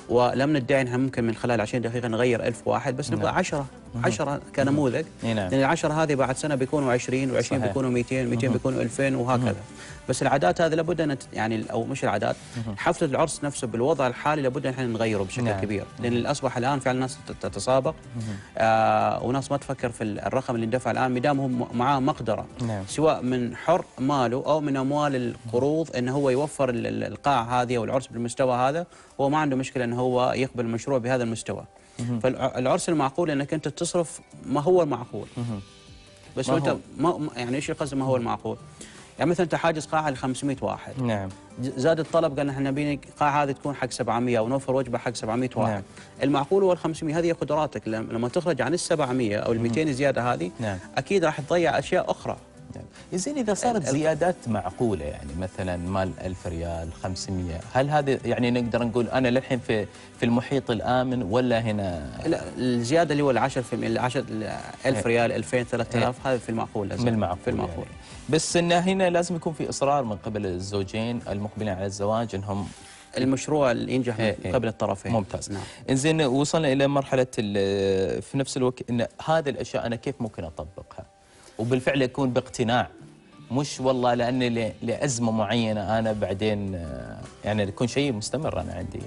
ولم ندعي ان ممكن من خلال عشرين دقيقه نغير ألف واحد، بس نبغى عشرة عشرة كنموذج، لان العشرة هذه بعد سنه بيكونوا عشرين وعشرين بيكونوا مئتين مئتين بيكونوا ألفين وهكذا. بس العادات هذه لابد ان يعني او مش العادات، حفله العرس نفسه بالوضع الحالي لابد ان احنا نغيره بشكل كبير، لان اصبح الان فعلا الناس تتسابق آه وناس ما تفكر في الرقم اللي اندفع الان ما دام هو معاه مقدره، سواء من حر ماله او من اموال القروض ان هو يوفر القاعه هذه او العرس بالمستوى هذا، هو ما عنده مشكله ان هو يقبل المشروع بهذا المستوى. فالعرس المعقول انك انت تصرف ما هو المعقول. بس ما انت ما يعني ايش القصد ما هو المعقول؟ يعني مثلا انت حاجز قاعه ل خمسمئة واحد. نعم. زاد الطلب قال احنا نبي القاعه هذه تكون حق سبعمئة ونوفر وجبه حق سبعمئة واحد. نعم. المعقول هو ال خمسمئة، هذه قدراتك، لما تخرج عن ال سبعمئة او ال مئتين زياده هذه نعم. اكيد راح تضيع اشياء اخرى. يا زين اذا صارت زيادات معقوله يعني مثلا مال ألف ريال خمسمئة، هل هذا يعني نقدر نقول انا للحين في في المحيط الامن ولا هنا؟ لا، الزياده اللي هو ال عشرة بالمئة ال ألف ريال ألفين ثلاثة آلاف هذا في المعقول، لازم بالمعقول في المعقول يعني. بس انه هنا لازم يكون في اصرار من قبل الزوجين المقبلين على الزواج انهم المشروع اللي ينجح من ايه قبل الطرفين. ممتاز. نعم. انزين وصلنا الى مرحله في نفس الوقت ان هذه الاشياء انا كيف ممكن اطبقها؟ وبالفعل يكون باقتناع، مش والله لأني لأزمة معينة أنا بعدين، يعني يكون شيء مستمر. أنا عندي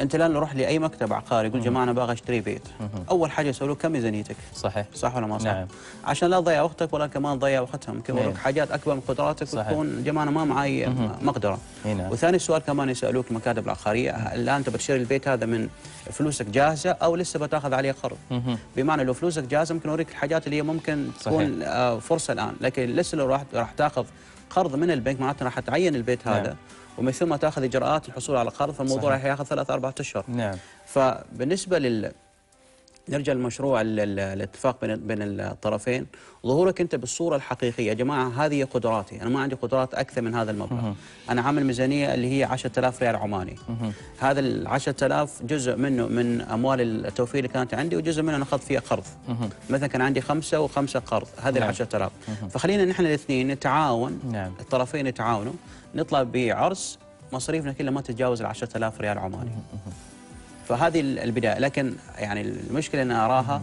أنت الآن نروح لأي مكتب عقاري يقول جماعة أنا باغي أشتري بيت، أول حاجة يسألوك كم ميزانيتك؟ صحيح صح ولا ما صح؟ نعم. عشان لا تضيع وقتك ولا كمان تضيع وقتهم، يمكن يقول لك حاجات أكبر من قدراتك وتكون جماعة أنا ما معي مقدرة. نعم. وثاني سؤال كمان يسألوك المكاتب العقارية، الآن أنت بتشتري البيت هذا من فلوسك جاهزة أو لسه بتاخذ عليه قرض؟ بمعنى لو فلوسك جاهزة ممكن أوريك الحاجات اللي هي ممكن تكون آه فرصة الآن، لكن لسه لو راح راح تاخذ قرض من البنك معناته راح تعين البيت هذا. نعم. ومن ثم تاخذ اجراءات الحصول على قرض، فالموضوع راح ياخذ ثلاث اربع اشهر. نعم. فبالنسبه لل نرجع للمشروع الاتفاق بين بين الطرفين، ظهورك انت بالصوره الحقيقيه، يا جماعه هذه قدراتي، انا ما عندي قدرات اكثر من هذا المبلغ، انا عامل ميزانيه اللي هي عشرة آلاف ريال عماني. هذا ال عشرة آلاف جزء منه من اموال التوفير اللي كانت عندي، وجزء منه انا اخذت فيه قرض. مثلا كان عندي خمسه وخمسه قرض، هذه ال عشرة آلاف، فخلينا نحن الاثنين نتعاون، نعم. الطرفين يتعاونوا، نطلع بعرس مصاريفنا كلها ما تتجاوز ال عشرة آلاف ريال عماني. فهذه البدايه، لكن يعني المشكله انا اراها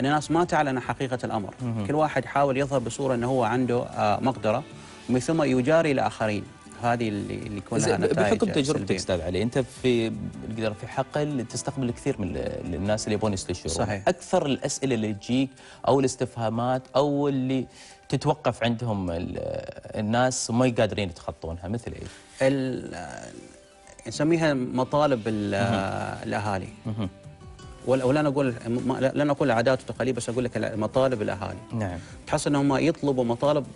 ان الناس ما تعلن حقيقه الامر، كل واحد يحاول يظهر بصوره انه هو عنده مقدره، ومن ثم يجاري الاخرين، هذه اللي يكون لها نتائج. بحكم تجربتك استاذ علي، انت في نقدر في حقل تستقبل كثير من الناس اللي يبون يستشيرون. صحيح. اكثر الاسئله اللي تجيك او الاستفهامات او اللي تتوقف عندهم الناس وما قادرين يتخطونها مثل ايش؟ نسميها مطالب الاهالي، ولا انا اقول لن اقول عادات وتقاليد، بس اقول لك مطالب الاهالي. نعم. تحصل ان هم يطلبوا مطالب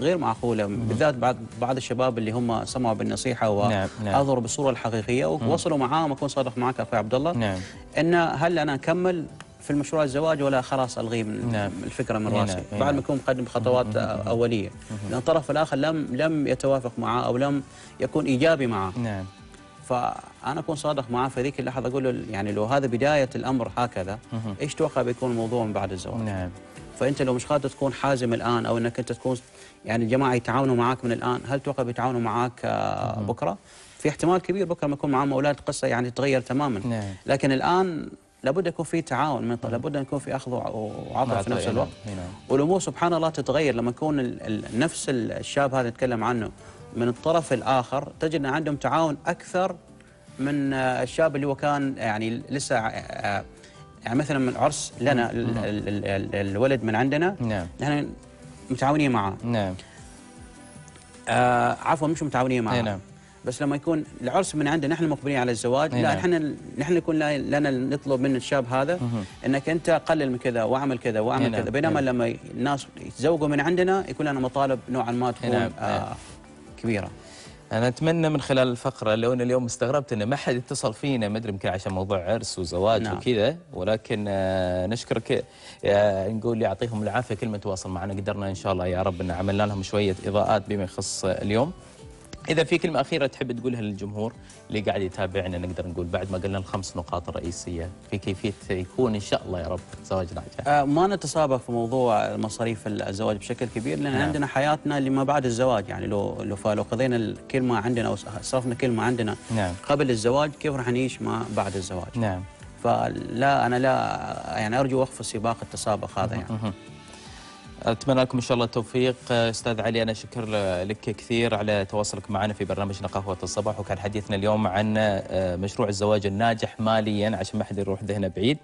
غير معقوله، بالذات بعض بعض الشباب اللي هم سمعوا بالنصيحه واظهروا بالصوره الحقيقيه ووصلوا معاهم. اكون صادق معك اخوي عبد الله، نعم. ان هل انا اكمل في مشروع الزواج ولا خلاص الغي من نعم. الفكره من راسي؟ نعم. بعد ما يكون مقدم خطوات اوليه، لان الطرف الاخر لم لم يتوافق معه او لم يكون ايجابي معه. نعم. فأنا أكون صادق معاه في ذيك اللحظة، أقول له يعني لو هذا بداية الأمر هكذا، إيش توقع بيكون الموضوع من بعد الزواج؟ نعم. فأنت لو مش قادر تكون حازم الآن، أو أنك أنت تكون يعني الجماعة يتعاونوا معاك من الآن، هل توقع بيتعاونوا معاك بكرة؟ في احتمال كبير بكرة ما يكون معاهم أولاد، قصة يعني تتغير تماما. نعم. لكن الآن لابد يكون في تعاون من لابد ان يكون في اخذ وعطاء في نفس الوقت. والامور سبحان الله تتغير لما يكون نفس الشاب هذا نتكلم عنه من الطرف الاخر، تجد ان عندهم تعاون اكثر من الشاب اللي هو كان يعني لسه يعني مثلا من عرس لنا الولد من عندنا نعم نحن متعاونين معاه نعم آه عفوا مش متعاونين معاه نعم بس لما يكون العرس من عندنا نحن مقبلين على الزواج لا نحن نحن نكون لنا نطلب من الشاب هذا انك انت قلل من كذا واعمل كذا واعمل كذا بينما لما الناس يتزوجوا من عندنا يكون لنا مطالب نوعا ما تكون آه كبيره. أنا أتمنى من خلال الفقرة لو أنا اليوم استغربت أن ما حد اتصل فينا ما أدري يمكن عشان موضوع عرس وزواج نعم. وكذا ولكن نشكرك نقول يعطيهم العافية كل من تواصل معنا قدرنا إن شاء الله يا رب أن عملنا لهم شوية إضاءات بما يخص اليوم. إذا في كلمة أخيرة تحب تقولها للجمهور اللي قاعد يتابعنا نقدر نقول بعد ما قلنا الخمس نقاط الرئيسية في كيفية يكون إن شاء الله يا رب زواجنا آه ما نتسابق في موضوع مصاريف الزواج بشكل كبير لأن آه. عندنا حياتنا اللي ما بعد الزواج يعني لو لو فلو قضينا كل ما عندنا أو صرفنا كل ما عندنا نعم. قبل الزواج كيف راح نعيش ما بعد الزواج نعم فلا أنا لا يعني أرجو وقف سباق التسابق هذا يعني أتمنى لكم إن شاء الله التوفيق. أستاذ علي أنا شكر لك كثير على تواصلك معنا في برنامجنا قهوة الصباح وكان حديثنا اليوم عن مشروع الزواج الناجح ماليا عشان ما حد يروح ذهنه بعيد.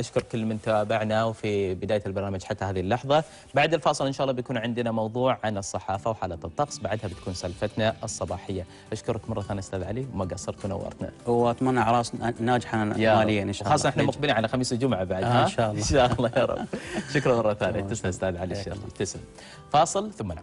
أشكر كل من تابعنا وفي بداية البرنامج حتى هذه اللحظة. بعد الفاصل إن شاء الله بيكون عندنا موضوع عن الصحافة وحالة الطقس بعدها بتكون سلفتنا الصباحية. أشكرك مرة ثانية أستاذ علي وما قصرت ونورتنا وأتمنى أعراس ناجحة ماليا إن شاء الله خاصة إحنا مقبلين على خميس وجمعة بعد آه إن شاء الله إن شاء الله يا رب. شكرا مرة ثانية تسلم أستاذ علي إن شاء الله تسلم. فاصل ثم نعود.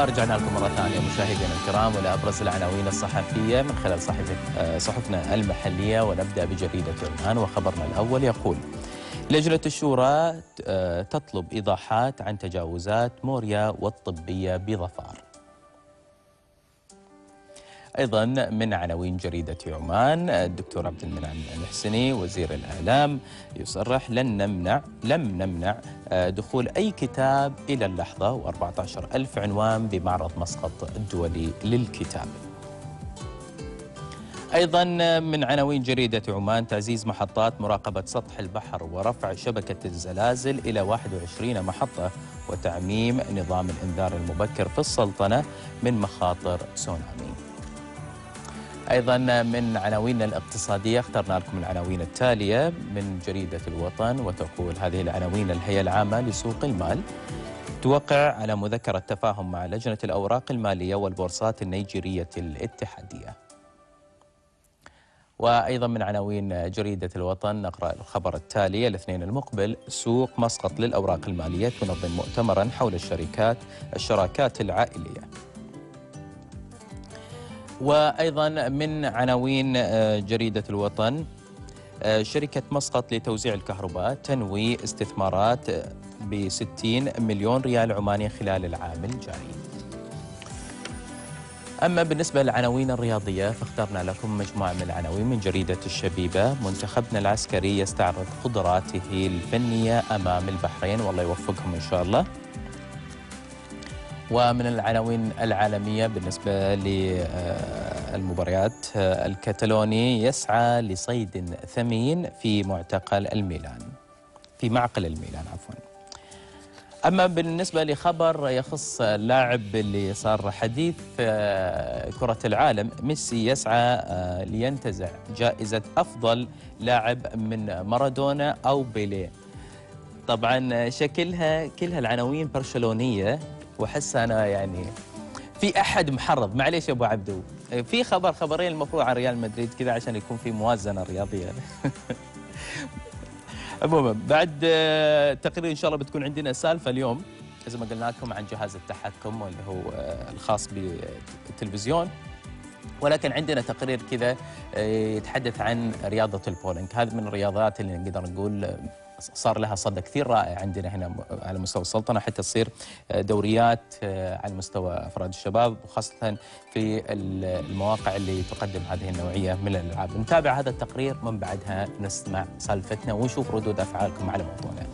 رجعنا لكم مرة ثانية مشاهدينا الكرام ولأبرز العناوين الصحفية من خلال صحيفة صحفنا المحلية ونبدأ بجريدة عمان وخبرنا الأول يقول لجنة الشورى تطلب إيضاحات عن تجاوزات موريا والطبية بظفار. أيضا من عناوين جريدة عمان، الدكتور عبد المنعم المحسني وزير الإعلام يصرح لن نمنع لم نمنع دخول أي كتاب إلى اللحظة، وأربعة عشر ألف عنوان بمعرض مسقط الدولي للكتاب. أيضا من عناوين جريدة عمان، تعزيز محطات مراقبة سطح البحر ورفع شبكة الزلازل إلى واحد وعشرين محطة، وتعميم نظام الإنذار المبكر في السلطنة من مخاطر تسونامي. أيضا من عناوين الاقتصادية اخترنا لكم العناوين التالية من جريدة الوطن، وتقول هذه العناوين: الهيئة العامة لسوق المال توقع على مذكرة تفاهم مع لجنة الأوراق المالية والبورصات النيجيرية الاتحادية. وأيضا من عناوين جريدة الوطن نقرأ الخبر التالي: الاثنين المقبل سوق مسقط للأوراق المالية تنظم مؤتمرا حول الشركات الشراكات العائلية. وأيضا من عناوين جريدة الوطن: شركة مسقط لتوزيع الكهرباء تنوي استثمارات ب ستين مليون ريال عماني خلال العام الجاري. أما بالنسبة للعناوين الرياضية فاخترنا لكم مجموعة من العناوين من جريدة الشبيبة: منتخبنا العسكري يستعرض قدراته الفنية أمام البحرين، والله يوفقهم إن شاء الله. ومن العناوين العالمية بالنسبة للمباريات: الكتالوني يسعى لصيد ثمين في معتقل الميلان في معقل الميلان عفواً. أما بالنسبة لخبر يخص اللاعب اللي صار حديث كرة العالم، ميسي يسعى لينتزع جائزة أفضل لاعب من مارادونا أو بيليه. طبعا شكلها كلها العناوين برشلونية، وحس أنا يعني في أحد محرض. معليش يا أبو عبدو، في خبر خبرين المفروض عن ريال مدريد كذا عشان يكون في موازنة رياضية. عموما بعد تقرير ان شاء الله بتكون عندنا سالفه اليوم زي ما قلنا لكم عن جهاز التحكم واللي هو الخاص بالتلفزيون، ولكن عندنا تقرير كذا يتحدث عن رياضه البولينج. هذه من الرياضات اللي نقدر نقول صار لها صدى كثير رائع عندنا هنا على مستوى السلطنه، حتى تصير دوريات على مستوى افراد الشباب، وخاصه في المواقع اللي تقدم هذه النوعيه من الالعاب. نتابع هذا التقرير ومن بعدها نسمع سالفتنا ونشوف ردود افعالكم على موضوعنا.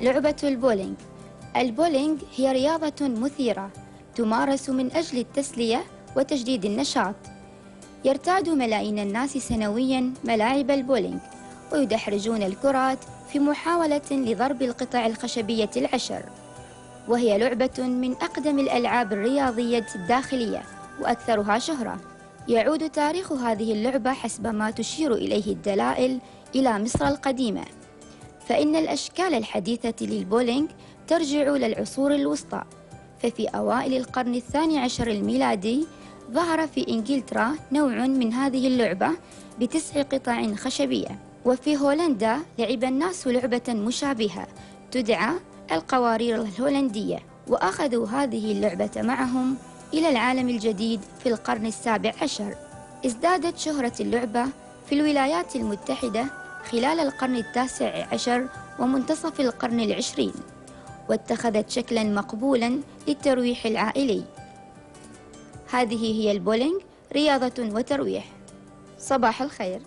لعبة البولينج. البولينج هي رياضة مثيرة تمارس من أجل التسلية وتجديد النشاط. يرتاد ملايين الناس سنويا ملاعب البولينج ويدحرجون الكرات في محاولة لضرب القطع الخشبية العشر، وهي لعبة من أقدم الألعاب الرياضية الداخلية وأكثرها شهرة. يعود تاريخ هذه اللعبة حسب ما تشير إليه الدلائل إلى مصر القديمة، فإن الأشكال الحديثة للبولينج ترجع للعصور الوسطى، ففي أوائل القرن الثاني عشر الميلادي ظهر في إنجلترا نوع من هذه اللعبة بتسع قطع خشبية، وفي هولندا لعب الناس لعبة مشابهة تدعى القوارير الهولندية، وأخذوا هذه اللعبة معهم إلى العالم الجديد في القرن السابع عشر. ازدادت شهرة اللعبة في الولايات المتحدة خلال القرن التاسع عشر ومنتصف القرن العشرين، واتخذت شكلاً مقبولاً للترويح العائلي. هذه هي البولينج، رياضة وترويح. صباح الخير.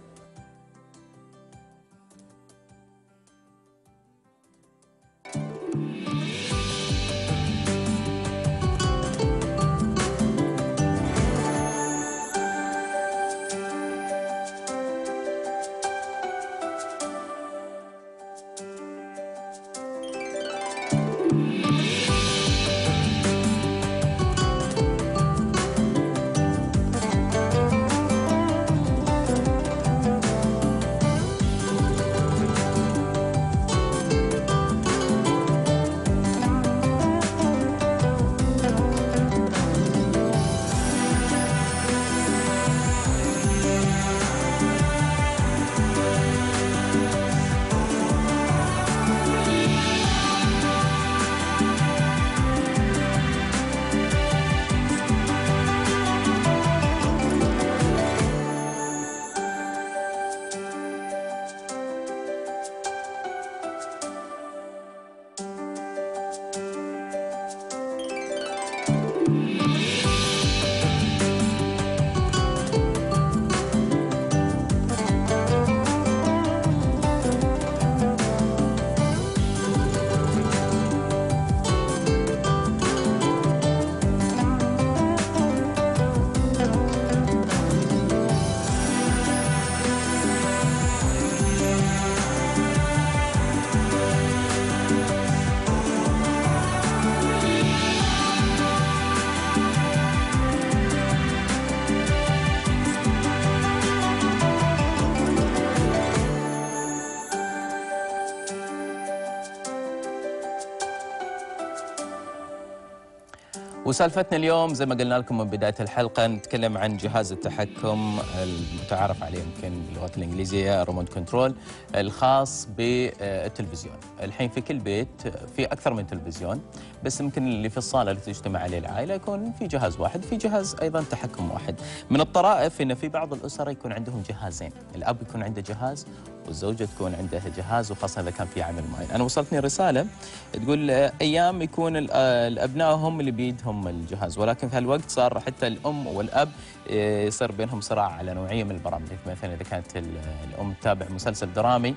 وسالفتنا اليوم زي ما قلنا لكم من بداية الحلقة نتكلم عن جهاز التحكم المتعارف عليه يمكن باللغة الإنجليزية ريموت كنترول الخاص بالتلفزيون. الحين في كل بيت في أكثر من تلفزيون، بس يمكن اللي في الصالة اللي تجتمع عليه العائلة يكون في جهاز واحد، في جهاز أيضا تحكم واحد. من الطرائف إن في بعض الأسر يكون عندهم جهازين، الأب يكون عنده جهاز والزوجة تكون عندها جهاز، وخاصة إذا كان في عامل معين. أنا وصلتني رسالة تقول أيام يكون الأبناء هم اللي بيدهم الجهاز، ولكن في هالوقت صار حتى الأم والأب يصير بينهم صراع على نوعية من البرامج، مثلا إذا كانت الأم تتابع مسلسل درامي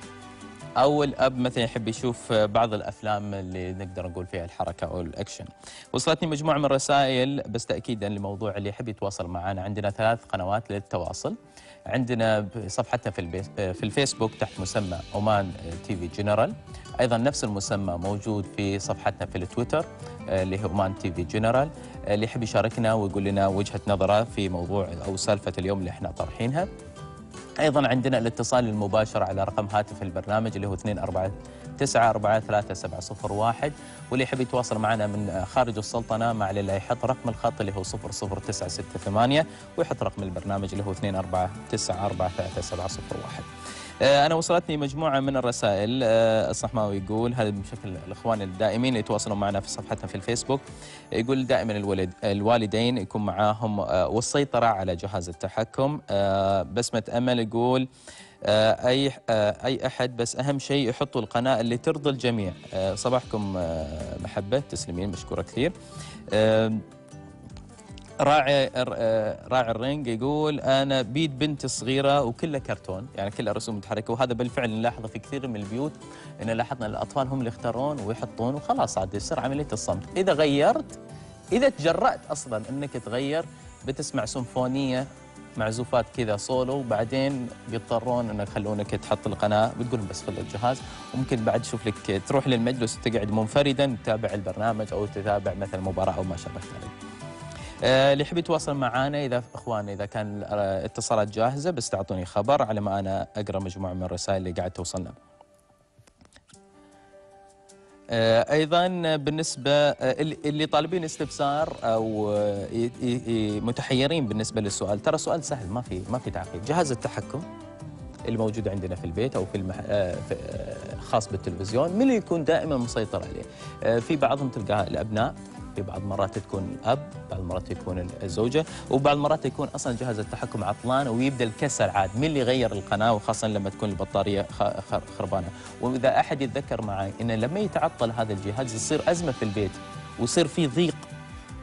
أو الأب مثلا يحب يشوف بعض الأفلام اللي نقدر نقول فيها الحركة أو الأكشن. وصلتني مجموعة من الرسائل، بس تأكيدا لموضوع اللي يحب يتواصل معنا عندنا ثلاث قنوات للتواصل. عندنا صفحتنا في في الفيسبوك تحت مسمى Oman تي في General، أيضا نفس المسمى موجود في صفحتنا في التويتر اللي هي Oman تي في General. اللي يحب يشاركنا ويقول لنا وجهة نظره في موضوع أو سالفة اليوم اللي احنا طرحينها. أيضا عندنا الاتصال المباشر على رقم هاتف البرنامج اللي هو اثنين أربعة تسعة أربعة ثلاثة سبعة صفر واحد، واللي يحب يتواصل معنا من خارج السلطنة ما عليه إلا يحط رقم الخط اللي هو صفر صفر تسعة ستة ثمانية ويحط رقم البرنامج اللي هو اثنين أربعة تسعة أربعة ثلاثة سبعة صفر واحد. أنا وصلتني مجموعة من الرسائل. الصحماوي يقول هذا بشكل الإخوان الدائمين اللي يتواصلون معنا في صفحتنا في الفيسبوك، يقول دائما الوالد الوالدين يكون معاهم والسيطرة على جهاز التحكم. بسمة أمل يقول أي أي أحد، بس أهم شيء يحطوا القناة اللي ترضي الجميع. صباحكم محبة، تسلمين، مشكورة كثير. راعي راعي الرينج يقول انا بيد بنتي الصغيره وكلها كرتون، يعني كلها رسوم متحركه، وهذا بالفعل نلاحظه في كثير من البيوت، ان لاحظنا الاطفال هم اللي يختارون ويحطون وخلاص عاد يصير عمليه الصمت. اذا غيرت، اذا تجرأت اصلا انك تغير، بتسمع سمفونيه معزوفات كذا سولو، وبعدين بيضطرون انه يخلونك تحط القناه وتقول بس خذ الجهاز، وممكن بعد تشوف لك تروح للمجلس وتقعد منفردا تتابع البرنامج او تتابع مثلا مباراه او ما شابه ذلك. اللي يحب يتواصل معانا اذا اخواني اذا كان الاتصالات جاهزه بس تعطوني خبر على ما انا اقرا مجموعه من الرسائل اللي قاعد توصلنا. ايضا بالنسبه اللي طالبين استفسار او متحيرين بالنسبه للسؤال، ترى سؤال سهل ما في ما في تعقيد. جهاز التحكم الموجود عندنا في البيت او في المح... خاص بالتلفزيون، من اللي يكون دائما مسيطر عليه؟ في بعضهم تلقى الابناء، في بعض مرات تكون الاب، بعض المرات يكون الزوجه، وبعض المرات يكون اصلا جهاز التحكم عطلان ويبدا الكسل عاد، من اللي غير القناه، وخاصه لما تكون البطاريه خربانه. واذا احد يتذكر معي ان لما يتعطل هذا الجهاز يصير ازمه في البيت ويصير في ضيق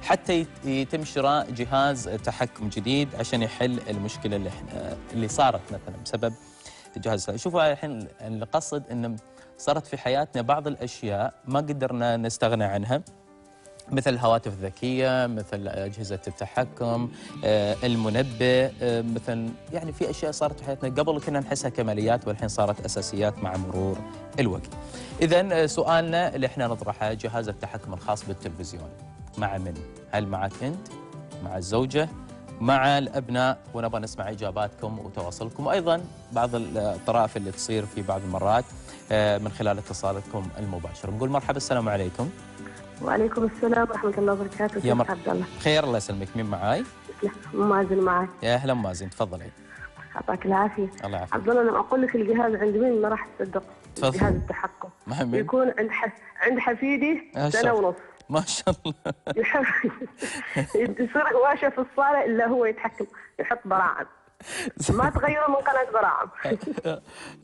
حتى يتم شراء جهاز تحكم جديد عشان يحل المشكله اللي اللي صارت مثلا بسبب الجهاز. شوفوا الحين اللي قصد ان صارت في حياتنا بعض الاشياء ما قدرنا نستغنى عنها، مثل الهواتف الذكية، مثل أجهزة التحكم، المنبه، مثل يعني في أشياء صارت في حياتنا قبل كنا نحسها كماليات والحين صارت أساسيات مع مرور الوقت. إذا سؤالنا اللي احنا نطرحه، جهاز التحكم الخاص بالتلفزيون مع من؟ هل معك أنت؟ مع الزوجة؟ مع الأبناء؟ ونبغى نسمع إجاباتكم وتواصلكم، وأيضا بعض الطرائف اللي تصير في بعض المرات من خلال اتصالاتكم المباشر. نقول مرحبا، السلام عليكم. وعليكم السلام ورحمة الله وبركاته. يا مرحبا عبد الله. خير الله يسلمك، مين معاي؟ مازن معاي. يا أهلا مازن، تفضلي. يعطيك العافية. الله يعافيك. عبد الله لما أقول لك الجهاز عند مين ما راح تصدق. تفضل. جهاز التحكم. يكون عند حف... عند حفيدي سنة ونص. ما شاء الله. يصير واشة في الصالة إلا هو يتحكم، يحط براعم. ما تغيروا من قناة براعم.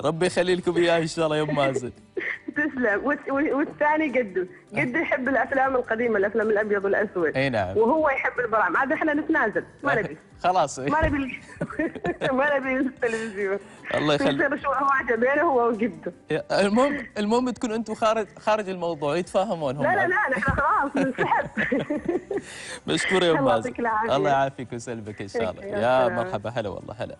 ربي يخلي لكم إياه إن شاء الله يا أم مازن. تسلم. والثاني قده قده يحب الافلام القديمه، الافلام الابيض والاسود. اي نعم. وهو يحب البراعم، عاد احنا نتنازل ما نبي. خلاص ما نبي ما نبي التلفزيون. الله يخليك. يصير شو حاجه بينه هو وجده. المهم المهم تكون انتم خارج خارج الموضوع، يتفاهمون هم. لا لا لا احنا خلاص ننسحب. مشكور يا ام مازن، الله يعافيك ويسلمك ان شاء الله. يا مرحبا، هلا والله هلا.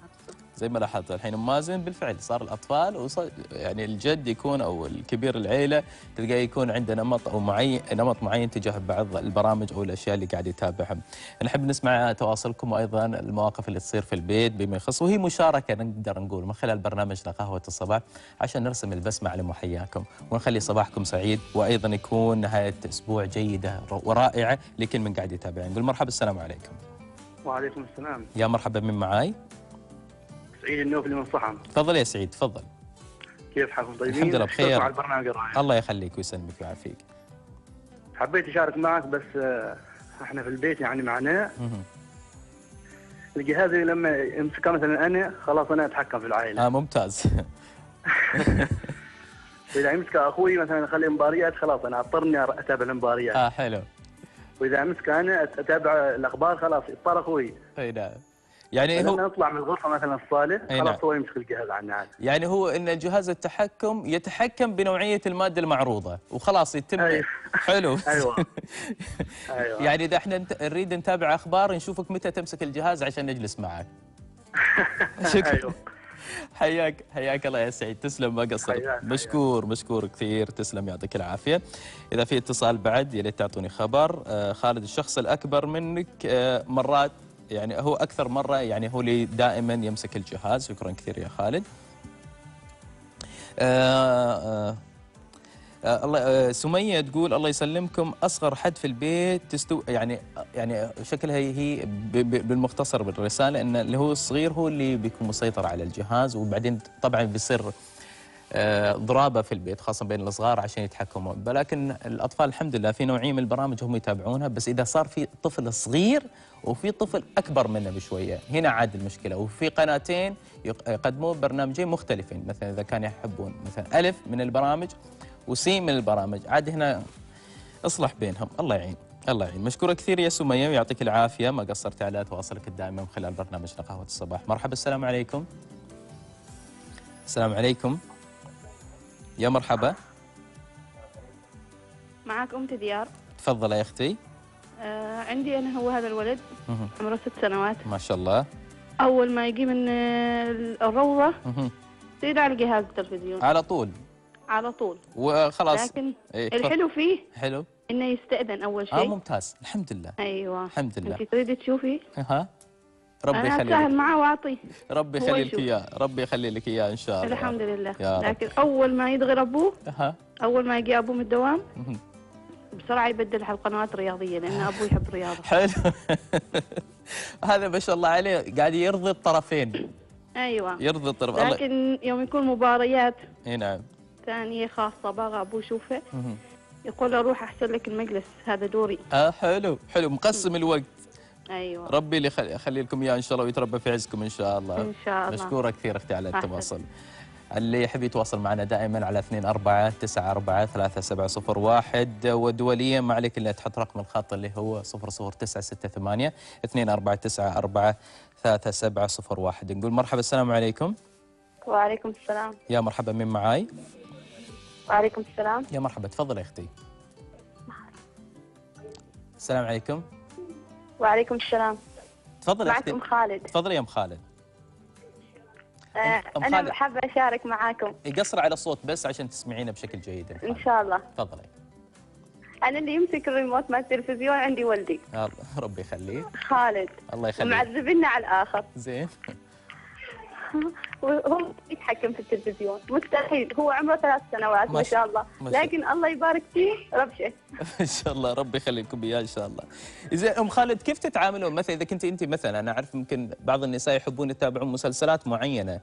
زي ما لاحظت الحين مازن بالفعل صار الأطفال وصار يعني الجد يكون أو الكبير العيلة تلقاه يكون عنده نمط أو معين نمط معين تجاه بعض البرامج أو الأشياء اللي قاعد يتابعها. نحب نسمع تواصلكم وأيضا المواقف اللي تصير في البيت بما يخص، وهي مشاركة نقدر نقول من خلال برنامجنا قهوة الصباح عشان نرسم البسمة على محياكم ونخلي صباحكم سعيد وأيضا يكون نهاية أسبوع جيدة ورائعة لكل من قاعد يتابعنا. نقول مرحبا، السلام عليكم. وعليكم السلام. يا مرحبا، من معاي؟ سعيد النوفلي من صحن. تفضل يا سعيد، تفضل. كيف حالكم؟ طيبين؟ الحمد لله بخير. على البرنامج الرائع. الله يخليك ويسلمك ويعافيك. حبيت اشارك معك بس احنا في البيت يعني معنا الجهاز اللي لما يمسكه مثلا انا خلاص انا اتحكم في العائله. اه ممتاز. اذا يمسكه اخوي مثلا اخلي مباريات خلاص انا اضطرني اتابع المباريات. اه حلو. واذا مسكه انا اتابع الاخبار خلاص اضطر اخوي. اي نعم. يعني هو نطلع من الغرفه مثلا الصالة خلاص هو يمسك الجهاز عنا عادي. يعني هو ان جهاز التحكم يتحكم بنوعيه الماده المعروضه وخلاص يتم. أيوه. حلو. ايوه ايوه يعني اذا احنا نريد نتابع اخبار نشوفك متى تمسك الجهاز عشان نجلس معك. شكرا. أيوه. حياك حياك الله يا سعيد، تسلم ما قصرت. مشكور مشكور كثير، تسلم يعطيك العافيه. اذا في اتصال بعد يا ليت تعطوني خبر. آه خالد، الشخص الاكبر منك آه مرات يعني هو أكثر مرة يعني هو اللي دائما يمسك الجهاز. شكرا كثير يا خالد. آه آه سمية تقول الله يسلمكم، أصغر حد في البيت تستو يعني يعني شكلها هي بالمختصر بالرسالة إن اللي هو الصغير هو اللي بيكون مسيطر على الجهاز، وبعدين طبعا بيصير ضرابه في البيت خاصه بين الصغار عشان يتحكمون. ولكن الاطفال الحمد لله في نوعيه من البرامج هم يتابعونها، بس اذا صار في طفل صغير وفي طفل اكبر منه بشويه هنا عاد المشكله. وفي قناتين يقدمون برنامجين مختلفين، مثلا اذا كانوا يحبون مثلا الف من البرامج وسين من البرامج عاد هنا اصلح بينهم. الله يعين الله يعين. مشكوره كثير يا سميه ويعطيك العافيه، ما قصرت على تواصلك الدائم من خلال برنامجنا قهوه الصباح. مرحبا، السلام عليكم. السلام عليكم. يا مرحبا. معك أم تديار. تفضل يا أختي. آه عندي أنا هو هذا الولد عمره ست سنوات ما شاء الله. أول ما يجي من الروضة يصيد على جهاز التلفزيون على طول على طول وخلاص. لكن إيه الحلو فيه حلو إنه يستأذن أول شيء. آه ممتاز الحمد لله. أيوه الحمد لله. أنت تريد تشوفي؟ ها ربي يخلي لك. أتساهل معه وأعطيه. ربي يخلي لك إياه، ربي يخلي لك إياه إن شاء الله. الحمد لله. لكن أول ما يدغر أبوه، أه. أول ما يجي أبوه من الدوام بسرعة يبدلها القنوات الرياضية لأن أبوه يحب الرياضة. حلو. هذا ما شاء الله عليه قاعد يرضي الطرفين. أيوه. يرضي الطرفين. لكن يوم يكون مباريات. إي نعم. ثانية خاصة باغى أبوه يشوفها. يقول أروح أحسن لك المجلس هذا دوري. آه حلو حلو مقسم الوقت. ايوه ربي اللي يخلي لكم اياه ان شاء الله ويتربى في عزكم ان شاء الله. ان شاء الله. مشكوره كثير اختي على التواصل. اللي يحب يتواصل معنا دائما على اثنين أربعة تسعة أربعة ثلاثة سبعة صفر واحد ودوليا ما عليك الا تحط رقم الخط اللي هو صفر صفر تسعة ستة ثمانية اثنين أربعة تسعة أربعة ثلاثة سبعة صفر واحد. نقول مرحبا، السلام عليكم. وعليكم السلام. يا مرحبا، من معاي؟ وعليكم السلام. يا مرحبا، تفضلي اختي. السلام عليكم. وعليكم السلام. تفضلي معك أم خالد. تفضلي يا أم خالد. آه أم أنا حابة أشارك معاكم. يقصر على الصوت بس عشان تسمعينا بشكل جيد إن, إن شاء الله. تفضلي. أنا اللي يمسك الريموت مع التلفزيون عندي ولدي. آه ربي يخليه. خالد. الله يخليه. معذبيننا على الآخر. زين. وهو يتحكم في التلفزيون مستحيل، هو عمره ثلاث سنوات ما شاء الله. لكن الله يبارك فيه ربشه. ان شاء الله ربي يخلي لكم اياه ان شاء الله. زين ام خالد، كيف تتعاملون مثلا اذا كنت انت مثلا انا اعرف يمكن بعض النساء يحبون يتابعون مسلسلات معينه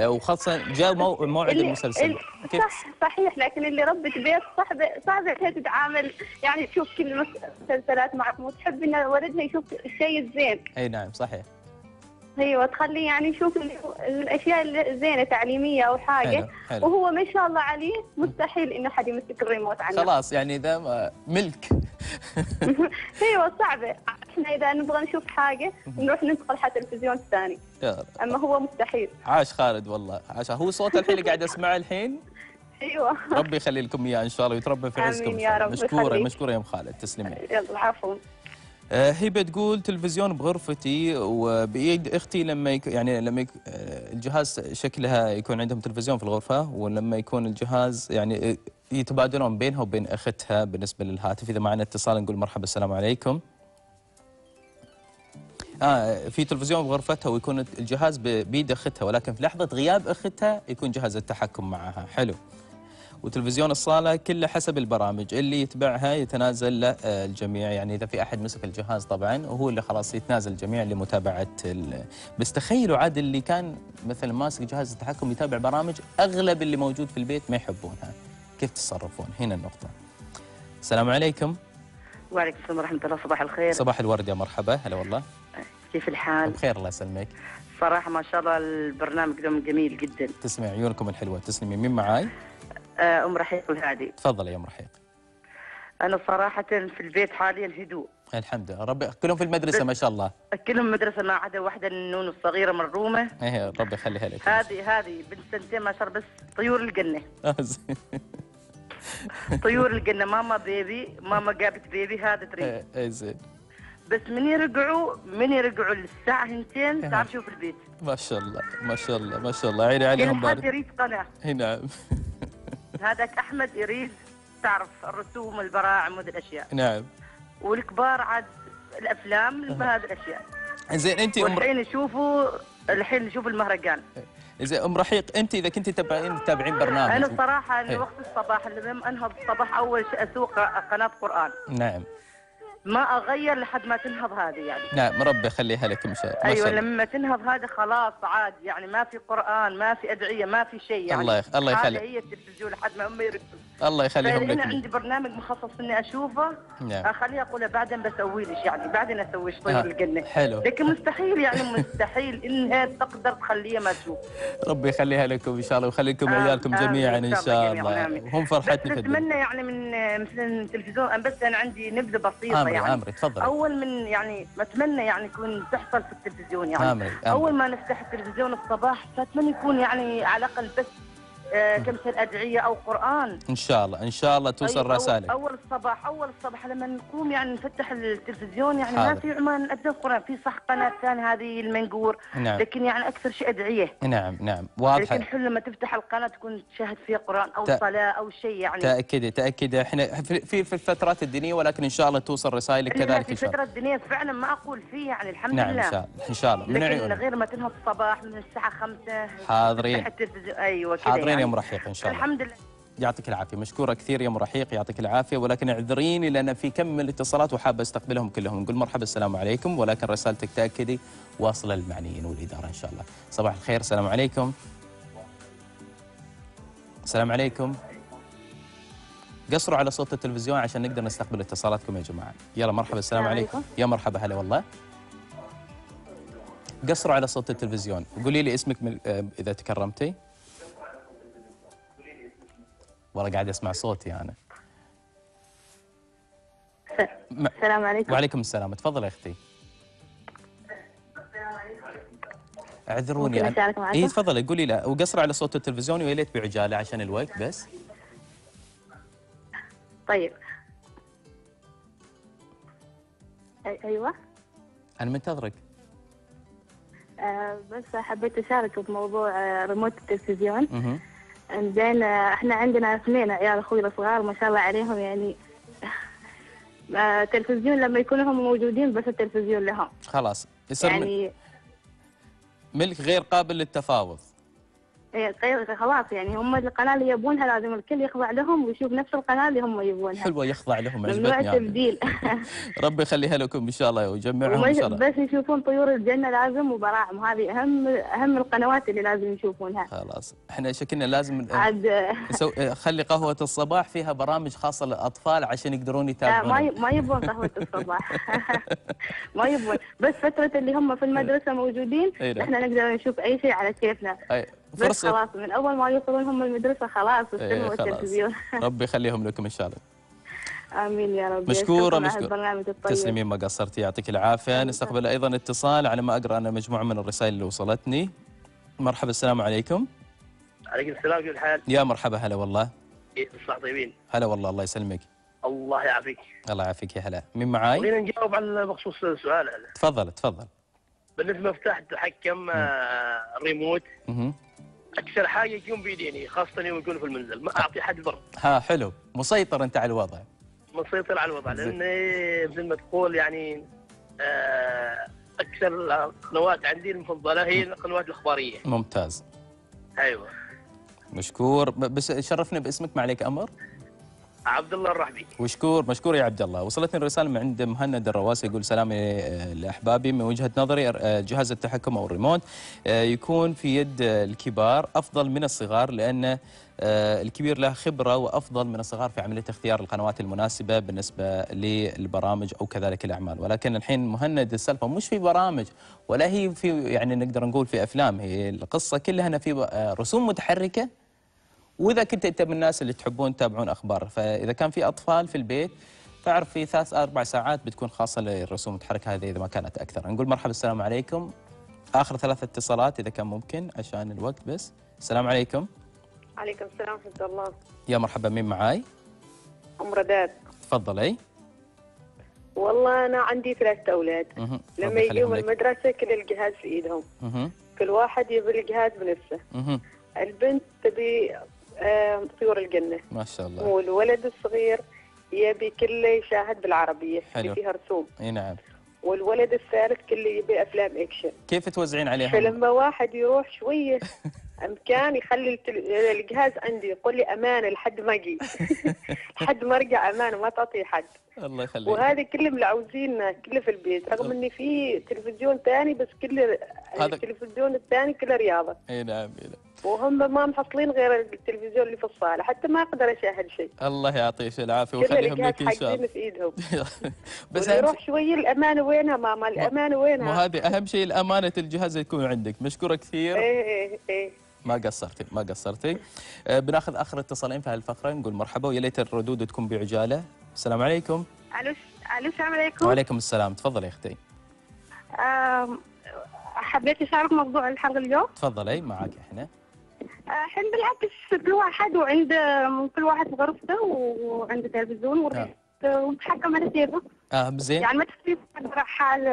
وخاصه جاء موعد المسلسل. صح صحيح، لكن اللي ربت بيت صعبه صعبه هي تتعامل يعني تشوف كل المسلسلات معك وتحب ان ولدها يشوف الشيء الزين. اي نعم صحيح. ايوه تخليه يعني يشوف الاشياء الزينه تعليميه او حاجه. حلو حلو. وهو ما شاء الله عليه مستحيل انه حد يمسك الريموت عنه خلاص يعني اذا ملك. ايوه صعبه، احنا اذا نبغى نشوف حاجه نروح ننتقل على التلفزيون الثاني اما هو مستحيل. عاش خالد والله عاش، هو صوت الحين اللي قاعد اسمعه الحين. ايوه ربي يخلي لكم اياه ان شاء الله ويتربى في رزقكم. امين يا رب. مشكوره مشكوره يا ام خالد تسلمين. يلا عفوا. هبه تقول تلفزيون بغرفتي وبايد اختي لما يك... يعني لما يك... الجهاز شكلها يكون عندهم تلفزيون في الغرفه، ولما يكون الجهاز يعني يتبادلون بينها وبين اختها بالنسبه للهاتف. اذا معنا اتصال نقول مرحبا السلام عليكم. اه في تلفزيون بغرفتها ويكون الجهاز بيد اختها، ولكن في لحظه غياب اختها يكون جهاز التحكم معها. حلو. وتلفزيون الصالة كله حسب البرامج اللي يتبعها يتنازل الجميع، يعني إذا في أحد مسك الجهاز طبعاً وهو اللي خلاص يتنازل الجميع لمتابعة ال... بس تخيلوا عاد اللي كان مثلاً ماسك جهاز التحكم يتابع برامج أغلب اللي موجود في البيت ما يحبونها، كيف تتصرفون؟ هنا النقطة. السلام عليكم. وعليكم السلام ورحمة الله. صباح الخير. صباح الورد يا مرحبا. هلا والله. كيف الحال؟ بخير الله يسلمك. صراحة ما شاء الله البرنامج ده جميل جداً. تسمع عيونكم الحلوة. تسلمي. مين معاي؟ أم رحيق الهادي. تفضلي يا أم رحيق. أنا صراحة في البيت حاليا هدوء الحمد لله. ربي كلهم في المدرسة ما شاء الله. كلهم مدرسة ما عدا واحدة النون الصغيرة مرومة. إيه ربي يخليها لك. هذه هذه بنت سنتين ما شاء الله بس طيور الجنة. طيور الجنة. ماما بيبي، ماما جابت بيبي هذا تريد. إي زين. بس من يرجعوا من يرجعوا للساعة هنتين تعال شوف البيت. ما شاء الله ما شاء الله ما شاء الله. عيني عليهم بارك. كل حد يريد قناة. إي نعم. هذاك أحمد يريد تعرف الرسوم البراعم وهذه الأشياء. نعم. والكبار عاد الأفلام هذه الأشياء. زين أنت أم الحين يشوفوا الحين يشوفوا المهرجان. زين أم رحيق أنت إذا كنت تتابعين تتابعين برنامج. أنا صراحة أنا وقت الصباح لما أنهض الصباح أول شيء أسوق قناة قرآن. نعم. ما أغير لحد ما تنهض هذه يعني. نعم ربي يخليها لك إن شاء الله. أيوه لما تنهض هذه خلاص عاد يعني ما في قرآن ما في أدعية ما في شيء يعني. الله يخ... الله يخلي. هذه هي التلفزيون لحد ما أمي يردوا. الله يخليهم لك. أنا عندي برنامج مخصص إني أشوفه. نعم. أخليه أقوله بعدين بسوي لك يعني بعدين أسوي شيء. طيب الجنة. حلو. لكن مستحيل يعني مستحيل إنها تقدر تخليها ما تشوف. ربي يخليها لكم إن شاء الله ويخليكم عيالكم جميعا إن شاء الله. هم فرحتنا في الدنيا. أتمنى يعني من مثلا التلفزيون بس أنا عندي نبذة بسيطة. يعني عمري تفضل. اول من يعني اتمنى يعني يكون تحصل في التلفزيون يعني عمري. عمري. اول ما نفتح التلفزيون الصباح فاتمنى يكون يعني على الاقل بس آه كمثل ادعيه او قران. ان شاء الله ان شاء الله توصل أيوة رسالة. اول الصباح اول الصباح لما نقوم يعني نفتح التلفزيون يعني حاضر. ما في عمان ادعي قران في صح قناه ثانيه هذه المنقور. نعم. لكن يعني اكثر شيء ادعيه. نعم نعم واضح. لكن حلو لما تفتح القناه تكون تشاهد فيها قران او ت... صلاه او شيء يعني. تاكدي تاكدي احنا في في الفترات الدينيه ولكن ان شاء الله توصل رسائلك كذلك في الفترات الدينيه فعلا ما اقول فيه يعني الحمد نعم لله. نعم ان شاء الله ان شاء الله. لكن غير ما تنهض الصباح من الساعه خمسة حاضرين. ايوه كذا يا أم رحيق إن شاء الله. الحمد لله. يعطيك العافية، مشكورة كثير يا أم رحيق يعطيك العافية، ولكن اعذريني لأن في كم من الاتصالات وحابة استقبلهم كلهم، نقول مرحبا السلام عليكم ولكن رسالتك تأكدي واصلة للمعنيين والإدارة إن شاء الله. صباح الخير. السلام عليكم. السلام عليكم. قصروا على صوت التلفزيون عشان نقدر نستقبل اتصالاتكم يا جماعة. يلا مرحبا السلام عليكم. يا مرحبا هلا والله. قصروا على صوت التلفزيون، قولي لي اسمك من إذا تكرمتي. والله قاعد اسمع صوتي انا. السلام عليكم. وعليكم السلام. تفضلي يا اختي. السلام عليكم. اعذروني انا. اي تفضلي قولي لا وقصر على صوت التلفزيون ويا ليت بعجاله عشان الوقت بس. طيب. ايوه. انا منتظرك. أه بس حبيت اشارك في موضوع ريموت التلفزيون. اها. زين احنا عندنا اثنين عيال اخوي الصغار ما شاء الله عليهم يعني التلفزيون لما يكونوا هم موجودين بس التلفزيون لهم خلاص يصير يعني ملك غير قابل للتفاوض. ايه خلاص يعني هم القناه اللي يبونها لازم الكل يخضع لهم ويشوف نفس القناه اللي هم يبونها. حلوه يخضع لهم عجبتني ممنوع تبديل. ربي يخليها لكم ان شاء الله ويجمعهم ان شاء الله. بس يشوفون طيور الجنه لازم وبراعم هذه اهم اهم القنوات اللي لازم يشوفونها. خلاص احنا شكلنا لازم عاد خلي قهوه الصباح فيها برامج خاصه للاطفال عشان يقدرون يتابعون. لا ما يبون قهوه الصباح. ما يبون بس فتره اللي هم في المدرسه موجودين احنا نقدر نشوف اي شيء على كيفنا. بس خلاص من اول ما يوصلون هم المدرسه خلاص استلموا التلفزيون. ربي يخليهم لكم ان شاء الله. امين يا رب. مشكوره مشكوره تسلمين ما قصرتي يعطيك العافيه. نستقبل ايضا اتصال على ما اقرا انا مجموعه من الرسائل اللي وصلتني. مرحبا السلام عليكم. عليكم السلام كيف الحال؟ يا مرحبا هلا والله. صح طيبين. هلا والله الله يسلمك. الله يعافيك. الله يعافيك يا هلا. مين معاي؟ خلينا نجاوب على بخصوص سؤال. تفضل تفضل. بالنسبه لمفتاح التحكم الريموت اكثر حاجه يكون بيديني، خاصه يوم يكون في المنزل ما اعطي حد برا. ها حلو، مسيطر انت على الوضع. مسيطر على الوضع لاني مثل ما تقول يعني اكثر القنوات عندي المفضله هي القنوات الاخباريه. ممتاز. ايوه. مشكور، بس شرفنا باسمك. ما عليك امر. عبد الله الرحبي. وشكور مشكور يا عبد الله. وصلتني الرساله من عند مهند الرواسي، يقول سلامي لاحبابي، من وجهه نظري جهاز التحكم او الريموت يكون في يد الكبار افضل من الصغار، لان الكبير له خبره وافضل من الصغار في عمليه اختيار القنوات المناسبه بالنسبه للبرامج او كذلك الاعمال. ولكن الحين مهند السالفه مش في برامج ولا هي في يعني نقدر نقول في افلام، هي القصه كلها هنا في رسوم متحركه. واذا كنت انت من الناس اللي تحبون تتابعون اخبار، فاذا كان في اطفال في البيت فاعرف في ثلاث اربع ساعات بتكون خاصه للرسوم المتحركه هذه اذا ما كانت اكثر. نقول مرحبا السلام عليكم. اخر ثلاث اتصالات اذا كان ممكن عشان الوقت بس. السلام عليكم. عليكم السلام ورحمه الله. يا مرحبا، مين معاي؟ ام رداد. تفضلي. والله انا عندي ثلاثة اولاد، لما يجيهم المدرسه كل الجهاز في ايدهم، كل واحد يبي الجهاز بنفسه. البنت تبي طيور الجنة ما شاء الله، والولد الصغير يبي كله يشاهد بالعربية اللي فيها رسوم. اي نعم. والولد الثالث كله يبي أفلام أكشن. كيف توزعين عليهم؟ فلما واحد يروح شوية أمكان يخلي الجهاز عندي، يقول لي أمانة لحد ما أجي لحد ما أرجع، أمانة ما تعطي حد. الله يخليك. وهذا كله ملعوزين كله في البيت، رغم إن في تلفزيون ثاني بس كله التلفزيون الثاني كله رياضة. اي نعم اي نعم. وهم ما محصلين غير التلفزيون اللي في الصاله، حتى ما اقدر اشاهد شيء. الله يعطيه العافيه ويخليهم لك ان شاء الله. في ايدهم. بس يروح شويه الامانه وينها ماما؟ الامانه وينها؟ وهذه اهم شيء، الامانه الجهاز يكون عندك. مشكوره كثير. ايه ايه ايه. ما قصرتي ما قصرتي. بناخذ اخر اتصالين في هالفقره، نقول مرحبا ويا ليت الردود تكون بعجاله. السلام عليكم. الو الو السلام عليكم. وعليكم السلام، تفضلي يا اختي. حبيت اشارك موضوع الحلقه اليوم. تفضلي معك احنا. احنا بالعكس كل واحد وعند كل واحد في غرفته وعنده تلفزيون وريموت ومتحكم على سيفه. اه زين. يعني ما تختلف حال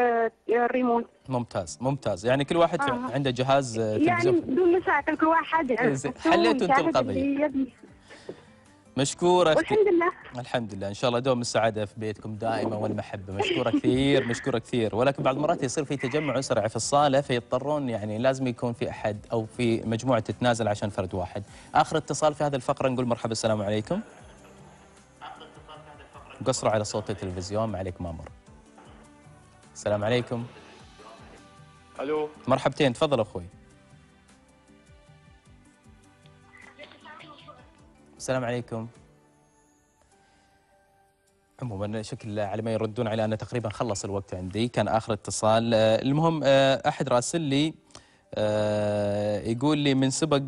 الريموت. ممتاز ممتاز، يعني كل واحد آه. عنده جهاز تلفزيون يعني بدون مشاكل، كل واحد يعني حليتوا انتم القضيه. مشكورة والحمد لله. الحمد لله، إن شاء الله دوم السعادة في بيتكم دائما والمحبة. مشكورة كثير مشكورة كثير. ولكن بعض المرات يصير في تجمع أسرعي في الصالة، فيضطرون يعني لازم يكون في أحد أو في مجموعة تتنازل عشان فرد واحد. آخر اتصال في هذه الفقرة، نقول مرحبا السلام عليكم. آخر اتصال في هذه الفقرة. قصروا على صوت التلفزيون ما عليك مامر. السلام عليكم. ألو. مرحبتين، تفضل أخوي. السلام عليكم. عموما شكل على ما يردون علي انا تقريبا خلص الوقت عندي، كان اخر اتصال. المهم احد راسل لي يقول لي من سبق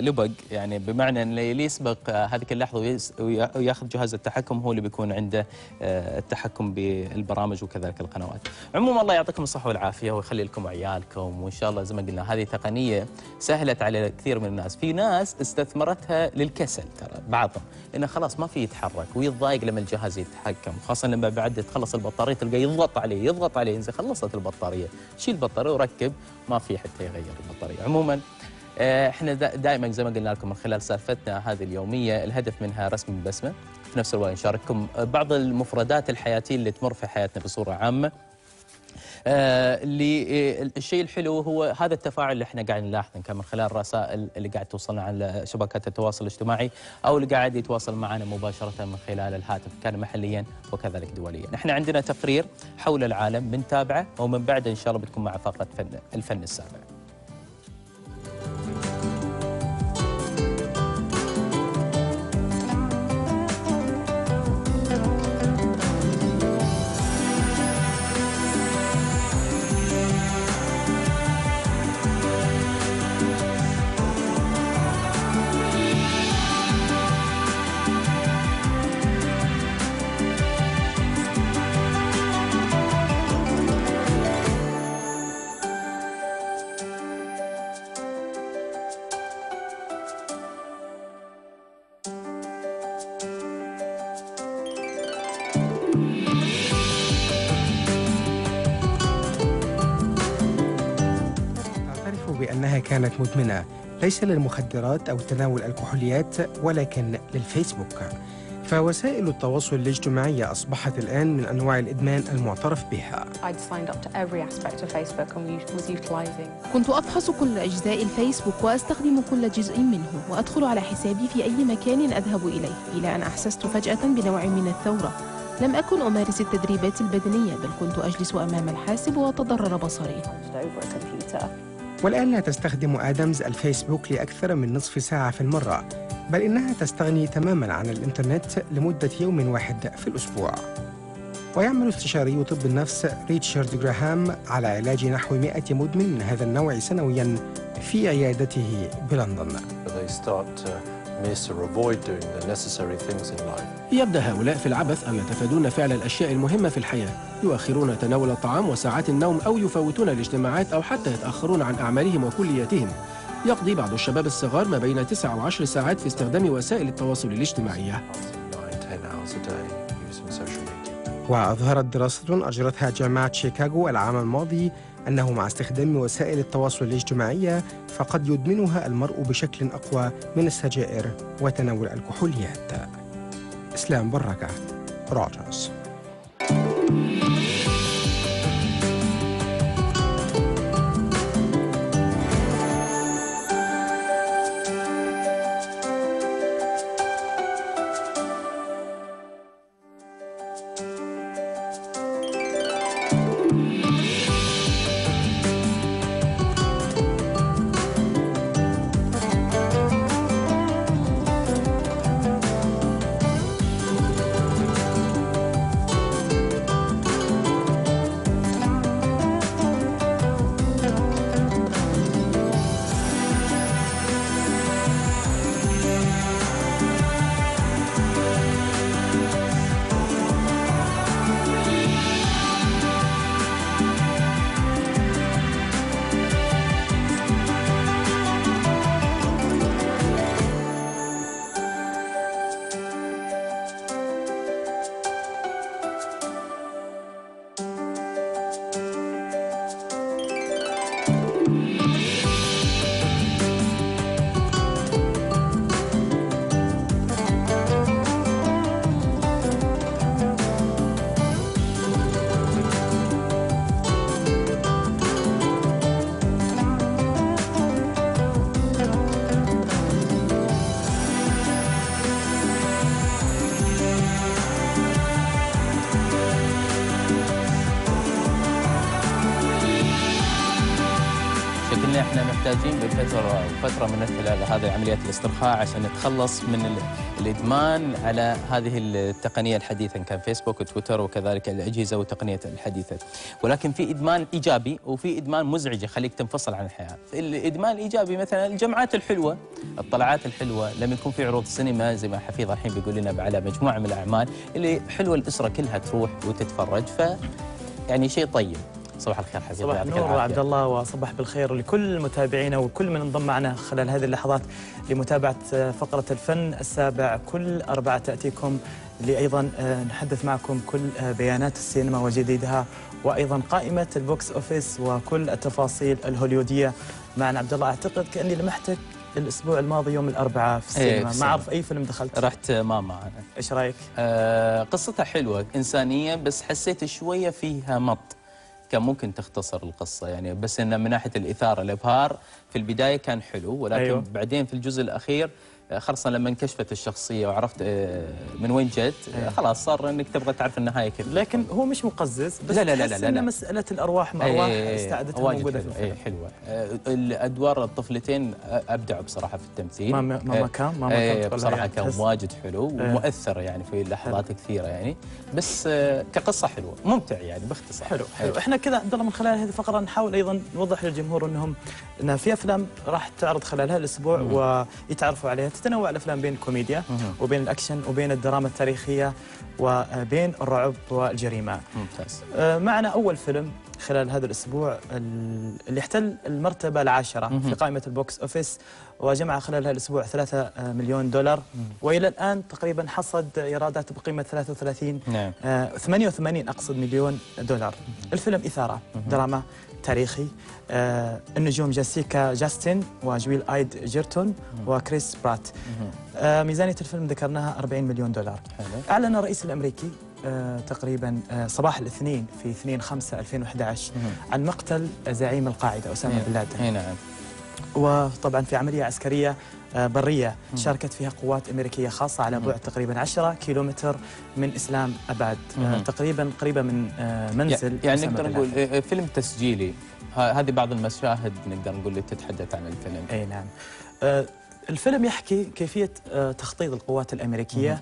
لبق، يعني بمعنى ان اللي يسبق هذيك اللحظه وياخذ جهاز التحكم هو اللي بيكون عنده التحكم بالبرامج وكذلك القنوات. عموما الله يعطيكم الصحه والعافيه ويخلي لكم عيالكم، وان شاء الله زي ما قلنا هذه تقنيه سهلت على كثير من الناس. في ناس استثمرتها للكسل ترى، بعضهم انه خلاص ما في يتحرك ويتضايق لما الجهاز يتحكم، خاصه لما بعد تخلص البطاريه تلقى يضغط عليه يضغط عليه، زين خلصت البطاريه شيل البطاريه وركب، ما في حتى يغير البطارية. عموما احنا دائما زي ما قلنا لكم من خلال سالفتنا هذه اليومية الهدف منها رسم بسمة، في نفس الوقت نشارككم بعض المفردات الحياتية اللي تمر في حياتنا بصورة عامة. آه اللي الشيء الحلو هو هذا التفاعل اللي احنا قاعد نلاحظه كان من خلال الرسائل اللي قاعد توصلنا على شبكات التواصل الاجتماعي، او اللي قاعد يتواصل معنا مباشره من خلال الهاتف، كان محليا وكذلك دوليا. احنا عندنا تقرير حول العالم بنتابعه، ومن بعده ان شاء الله بتكون مع فقره فن الفن السابع. أنها كانت مدمنة ليس للمخدرات أو تناول الكحوليات ولكن للفيسبوك. فوسائل التواصل الاجتماعي أصبحت الآن من أنواع الإدمان المعترف بها. كنت أفحص كل أجزاء الفيسبوك وأستخدم كل جزء منه وأدخل على حسابي في أي مكان أذهب إليه، إلى أن أحسست فجأة بنوع من الثورة. لم أكن أمارس التدريبات البدنية، بل كنت أجلس أمام الحاسب وتضرر بصري. والآن لا تستخدم آدمز الفيسبوك لأكثر من نصف ساعة في المرة، بل إنها تستغني تماماً عن الإنترنت لمدة يوم واحد في الأسبوع. ويعمل استشاري طب النفس ريتشارد جراهام على علاج نحو مئة مدمن من هذا النوع سنوياً في عيادته بلندن. يبدأ هؤلاء في العبث أن يتفادون فعل الأشياء المهمة في الحياة، يؤخرون تناول الطعام وساعات النوم أو يفوتون الاجتماعات أو حتى يتأخرون عن أعمالهم وكلياتهم. يقضي بعض الشباب الصغار ما بين تسع وعشر ساعات في استخدام وسائل التواصل الاجتماعية. وأظهرت دراسة أجرتها جامعة شيكاغو العام الماضي أنه مع استخدام وسائل التواصل الاجتماعية فقد يدمنها المرء بشكل أقوى من السجائر وتناول الكحوليات. إسلام بركة، روجرز. محتاجين بفترة وفترة من خلال هذه عمليات الاسترخاء عشان نتخلص من الإدمان على هذه التقنية الحديثة، كان فيسبوك وتويتر وكذلك الأجهزة والتقنية الحديثة. ولكن في إدمان إيجابي وفي إدمان مزعج يخليك تنفصل عن الحياة. الإدمان الإيجابي مثلا الجمعات الحلوة، الطلعات الحلوة، لما يكون في عروض سينما زي ما حفيظ الحين بيقول لنا على مجموعة من الأعمال اللي حلوة الأسرة كلها تروح وتتفرج، ف يعني شيء طيب. صباح الخير حبيبي، صباح النور عبد الله، وصباح بالخير لكل متابعينا وكل من انضم معنا خلال هذه اللحظات لمتابعة فقرة الفن السابع كل أربعة تأتيكم، لأيضا نحدث معكم كل بيانات السينما وجديدها وأيضا قائمة البوكس أوفيس وكل التفاصيل الهوليودية معنا. عبد الله أعتقد كأني لمحتك الأسبوع الماضي يوم الأربعاء في السينما، ما أعرف أي فيلم دخلت؟ رحت ماما. أنا إيش رأيك؟ آه قصتها حلوة إنسانية، بس حسيت شوية فيها مط، كان ممكن تختصر القصة يعني، بس إنه من ناحية الإثارة الإبهار في البداية كان حلو، ولكن أيوه. بعدين في الجزء الأخير خاصة لما انكشفت الشخصية وعرفت من وين جت، أيوه. خلاص صار إنك تبغى تعرف النهاية كيف. لكن هو مش مقزز، بس لا لا لا لا, لا, لا. مسألة الأرواح ما أرواح استعادتها موجودة في الفيلم. حلوة الأدوار، الطفلتين أبدعوا بصراحة في التمثيل. ما ما كان ما كان بصراحة كان واجد حلو ومؤثر يعني في لحظات كثيرة يعني، بس كقصة حلوة ممتع يعني باختصار. حلو حلو. احنا كذا عبد الله من خلال هذه الفقرة نحاول أيضا نوضح للجمهور أنهم أن في أفلام راح تعرض خلال هذا الأسبوع ويتعرفوا عليها. تتنوع الأفلام بين الكوميديا وبين الأكشن وبين الدراما التاريخية وبين الرعب والجريمة. ممتاز. معنا أول فيلم خلال هذا الأسبوع اللي احتل المرتبة العاشرة في قائمة البوكس أوفيس وجمع خلال هذا الأسبوع ثلاثة مليون دولار، وإلى الآن تقريبا حصد إيرادات بقيمة ثلاثة وثلاثين نعم. ثمانية وثمانين أقصد مليون دولار. الفيلم إثارة، دراما، تاريخي. آه النجوم جاسيكا جاستين وجويل آيد جيرتون وكريس برات. آه ميزانية الفيلم ذكرناها أربعين مليون دولار. حلو. أعلن الرئيس الأمريكي آه تقريبا آه صباح الاثنين في اثنين خمسة ألفين وأحد عشر عن مقتل زعيم القاعدة اسامه بن لادن. نعم. وطبعا في عملية عسكرية برية شاركت فيها قوات أمريكية خاصة على بعد تقريبا عشرة كيلومتر من إسلام أباد، تقريبا قريبة من منزل. يعني نقدر نقول فيلم تسجيلي، هذه بعض المشاهد نقدر نقول اللي تتحدث عن الفيلم. أي نعم. الفيلم يحكي كيفية تخطيط القوات الأمريكية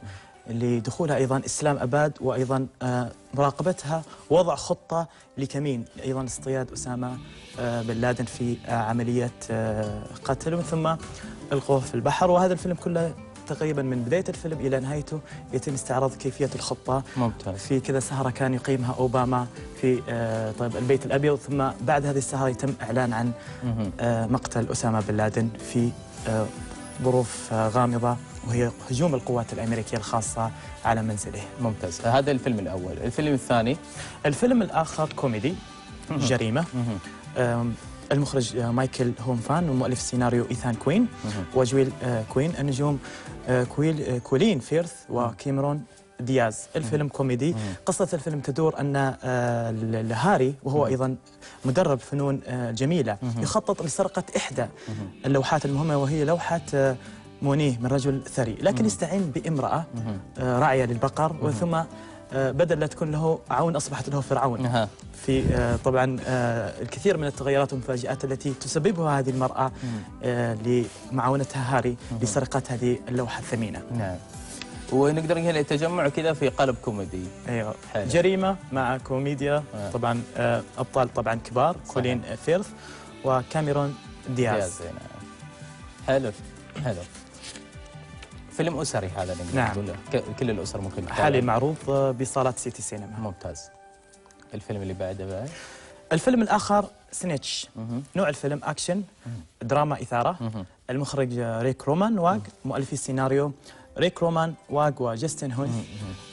لدخولها أيضا إسلام أباد، وأيضا مراقبتها، وضع خطة لكمين أيضا اصطياد أسامة بن لادن في عملية قتل، ومن ثم القوة في البحر. وهذا الفيلم كله تقريبا من بداية الفيلم إلى نهايته يتم استعراض كيفية الخطة. ممتاز. في كذا سهرة كان يقيمها أوباما في آه طيب البيت الأبيض، ثم بعد هذه السهرة يتم إعلان عن آه مقتل أسامة بن لادن في آه ظروف آه غامضة، وهي هجوم القوات الأمريكية الخاصة على منزله. ممتاز. هذا الفيلم الأول. الفيلم الثاني، الفيلم الآخر كوميدي جريمة. المخرج مايكل هومفان ومؤلف السيناريو إيثان كوين وجويل كوين. النجوم كويل كولين فيرث وكيمرون دياز. الفيلم كوميدي. قصة الفيلم تدور أن الهاري وهو أيضا مدرب فنون جميلة يخطط لسرقة إحدى اللوحات المهمة، وهي لوحة مونيه من رجل ثري، لكن يستعين بامرأة راعية للبقر، وثم بدل لا تكون له عون أصبحت له فرعون. في طبعا الكثير من التغيرات والمفاجآت التي تسببها هذه المرأة لمعاونتها هاري لسرقة هذه اللوحة الثمينة. نعم. ونقدر هنا التجمع كذا في قالب كوميدي. ايوه. حالة. جريمة مع كوميديا. آه. طبعا أبطال طبعا كبار، كولين فيرث وكاميرون دياز. دياز. حلو حلو. فيلم أسري هذا اللي نعم. كل الأسر ممكن. حالي معروض بصالات سيتي سينما. ممتاز. الفيلم اللي بعده بقى، الفيلم الآخر سنيتش. نوع الفيلم أكشن، دراما، إثارة. المخرج ريك رومان واق، مؤلفي السيناريو ريك رومان واق وجاستين هون.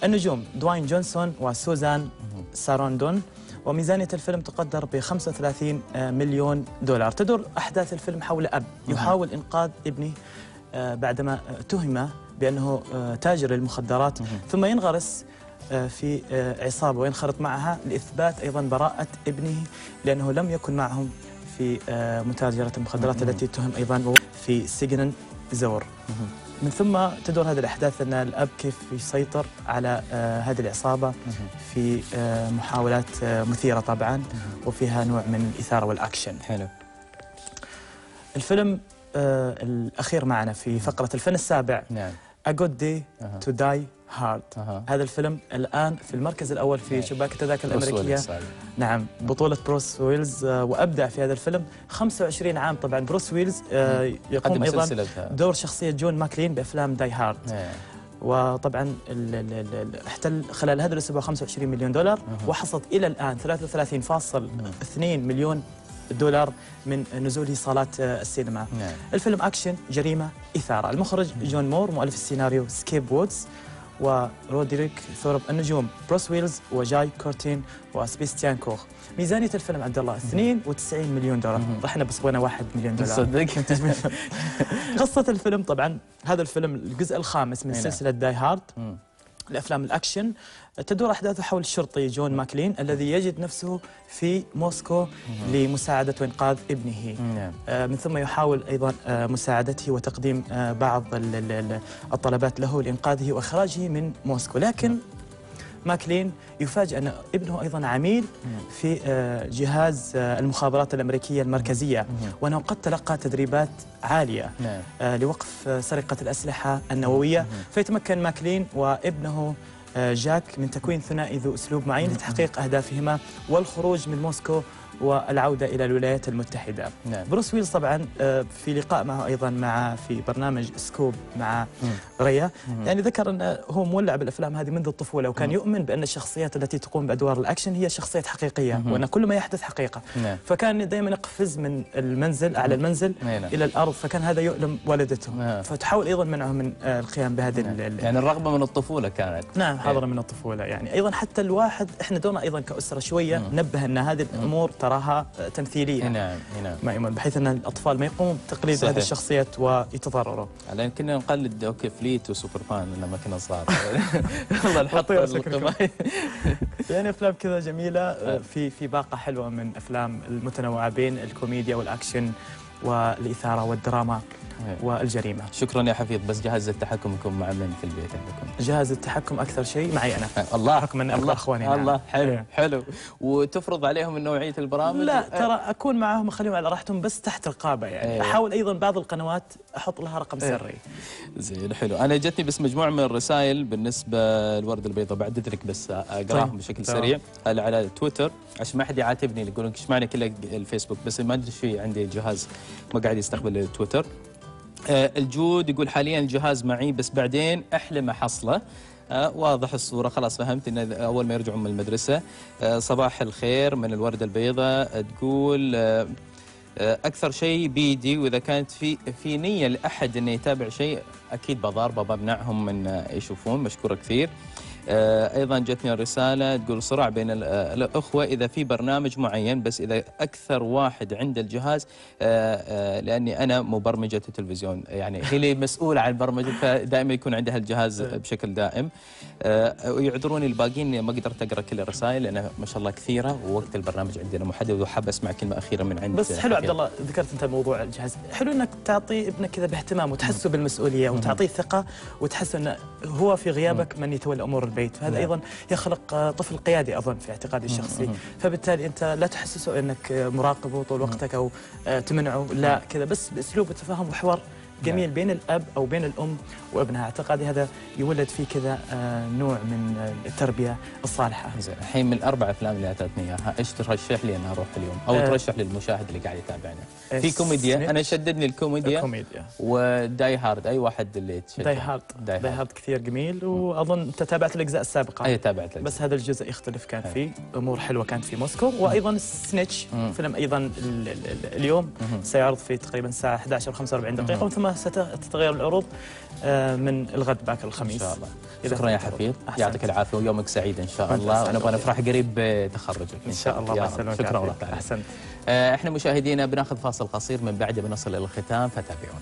النجوم دواين جونسون وسوزان ساروندون. وميزانية الفيلم تقدر ب خمسة وثلاثين مليون دولار. تدور أحداث الفيلم حول أب يحاول إنقاذ ابنه بعدما اتهم بأنه تاجر للمخدرات، ثم ينغرس في عصابة وينخرط معها لإثبات أيضا براءة ابنه لأنه لم يكن معهم في متاجرة المخدرات التي اتهم أيضا في سجن زور. من ثم تدور هذه الأحداث أن الأب كيف يسيطر على هذه العصابة في محاولات مثيرة طبعا وفيها نوع من الإثارة والأكشن. حلو. الفيلم الأخير معنا في فقرة الفن السابع. نعم. A Good Day to Die Hard. هذا الفيلم الآن في المركز الأول في شباك التذاكر الأمريكية. نعم. بطولة بروس ويلز، وأبدع في هذا الفيلم. خمسة وعشرين عام طبعا. بروس ويلز يقوم أيضا دور شخصية جون ماكلين بأفلام داي هارد، وطبعا احتل خلال هذا الأسبوع خمسة وعشرين مليون دولار، وحصد إلى الآن ثلاثة وثلاثين فاصلة اثنين مليون دولار من نزوله صالات السينما. نعم. الفيلم أكشن، جريمة، إثارة. المخرج جون مور، مؤلف السيناريو سكيب وودز ورودريك ثورب. النجوم بروس ويلز وجاي كورتين وسبيستيان كوخ. ميزانية الفيلم عبد الله اثنين وتسعين مليون دولار. احنا بس بغينا واحد مليون دولار. تصدق. قصة الفيلم طبعا هذا الفيلم الجزء الخامس من سلسلة داي هارد. مم. الأفلام الأكشن تدور أحداثه حول الشرطي جون ماكلين الذي يجد نفسه في موسكو لمساعدة وإنقاذ ابنه. آه من ثم يحاول أيضا آه مساعدته وتقديم آه بعض الطلبات له لإنقاذه وإخراجه من موسكو، لكن ماكلين يفاجأ أن ابنه أيضا عميل في آه جهاز آه المخابرات الأمريكية المركزية، وأنه قد تلقى تدريبات عالية آه لوقف آه سرقة الأسلحة النووية. فيتمكن ماكلين وابنه جاك من تكوين ثنائي ذو أسلوب معين لتحقيق أهدافهما والخروج من موسكو والعودة إلى الولايات المتحدة. نعم. بروس ويلز طبعا في لقاء معه أيضا مع في برنامج سكوب مع غيا، يعني ذكر أنه هو مولع بالأفلام هذه منذ الطفولة، وكان مم. يؤمن بأن الشخصيات التي تقوم بأدوار الأكشن هي شخصيات حقيقية، مم. وأن كل ما يحدث حقيقة. نعم. فكان دائما يقفز من المنزل أعلى المنزل نعم. إلى الأرض، فكان هذا يؤلم والدته، نعم. فتحاول أيضا منعه من القيام بهذه نعم. يعني الرغبة من الطفولة كانت نعم حاضرة من الطفولة. يعني أيضا حتى الواحد احنا دورنا أيضا كأسرة شوية مم. نبه أن هذه الأمور تراها تمثيلية، نعم نعم، بحيث أن الأطفال ما يقوموا بتقليد هذه الشخصيات ويتضرروا. يعني كنا نقلد أوكي فليت وسوبرمان لما كنا صغار والله نحط القماش يعني أفلام كذا جميلة، في في باقة حلوة من أفلام المتنوعة بين الكوميديا والأكشن والإثارة والدراما والجريمة. شكرا يا حفيظ، بس جهاز التحكمكم مع من في البيت عندكم؟ جهاز التحكم أكثر شيء معي أنا. الله حكم من أبناء إخواني. الله, الله. حلو إيه. حلو. وتفرض عليهم نوعية البرامج؟ لا ترى أكون معاهم أخليهم على راحتهم بس تحت رقابة، يعني إيه. أحاول أيضا بعض القنوات أحط لها رقم إيه. سري. زين حلو. أنا جتني بس مجموعة من الرسائل بالنسبة للوردة البيضاء، بعد أدرك بس أقراهم طيب. بشكل طيب. سريع على تويتر عشان ما حد يعاتبني يقول لك إيش معنى كله الفيسبوك، بس ما أدري شو عندي جهاز ما قاعد يستقبل التويتر. الجود يقول حاليا الجهاز معي بس بعدين احلم احصله. واضح الصوره، خلاص فهمت انه اول ما يرجعون من المدرسه. صباح الخير من الورده البيضاء تقول اكثر شيء بيدي، واذا كانت في في نيه لاحد انه يتابع شيء اكيد بضاربه بمنعهم من يشوفون. مشكوره كثير. ايضا جتني الرساله تقول صراع بين الاخوه اذا في برنامج معين، بس اذا اكثر واحد عنده الجهاز لاني انا مبرمجه التلفزيون، يعني هي اللي مسؤوله عن البرمجه فدائما يكون عندها الجهاز بشكل دائم. ويعذروني الباقيين ما قدرت اقرا كل الرسائل لانها ما شاء الله كثيره ووقت البرنامج عندنا محدد، وحاب اسمع كلمه اخيره من عندك. بس حلو عبد الله ذكرت انت موضوع الجهاز، حلو انك تعطي ابنك كذا باهتمام وتحسه بالمسؤوليه وتعطيه ثقه وتحسه انه هو في غيابك من يتولى امور البيت، فهذا ايضا يخلق طفل قيادي اظن في اعتقادي الشخصي، فبالتالي انت لا تحسسه انك مراقبه طول وقتك او تمنعه، لا كذا بس باسلوب وتفاهم وحوار جميل بين الاب او بين الام وابنها. اعتقادي هذا يولد فيه كذا نوع من التربيه الصالحه. زين الحين من الاربع افلام اللي اعطتني اياها ايش ترشح لي انا اروح اليوم او أه ترشح للمشاهد اللي قاعد يتابعنا؟ في كوميديا، انا شددني الكوميديا الكوميديا وداي هارد. اي واحد اللي تشدد؟ داي هارد داي هارد, هارد كثير جميل، واظن انت تابعت الاجزاء السابقه. اي تابعت الأجزاء. بس هذا الجزء يختلف، كان فيه امور حلوه كانت في موسكو. وايضا سنيتش فيلم ايضا اليوم سيعرض في تقريبا الساعه احدى عشر وخمسة وأربعين دقيقه، ثم ستتغير العروض من الغد باكر الخميس ان شاء الله. شكرا يا حفيظ، يعطيك العافيه ويومك سعيد ان شاء الله، ونبغى نفرح قريب بتخرجك ان شاء الله. الله يسلمك، شكرا والله. احسنت. احنا مشاهدينا بناخذ فاصل قصير، من بعده بنصل الى الختام فتابعونا.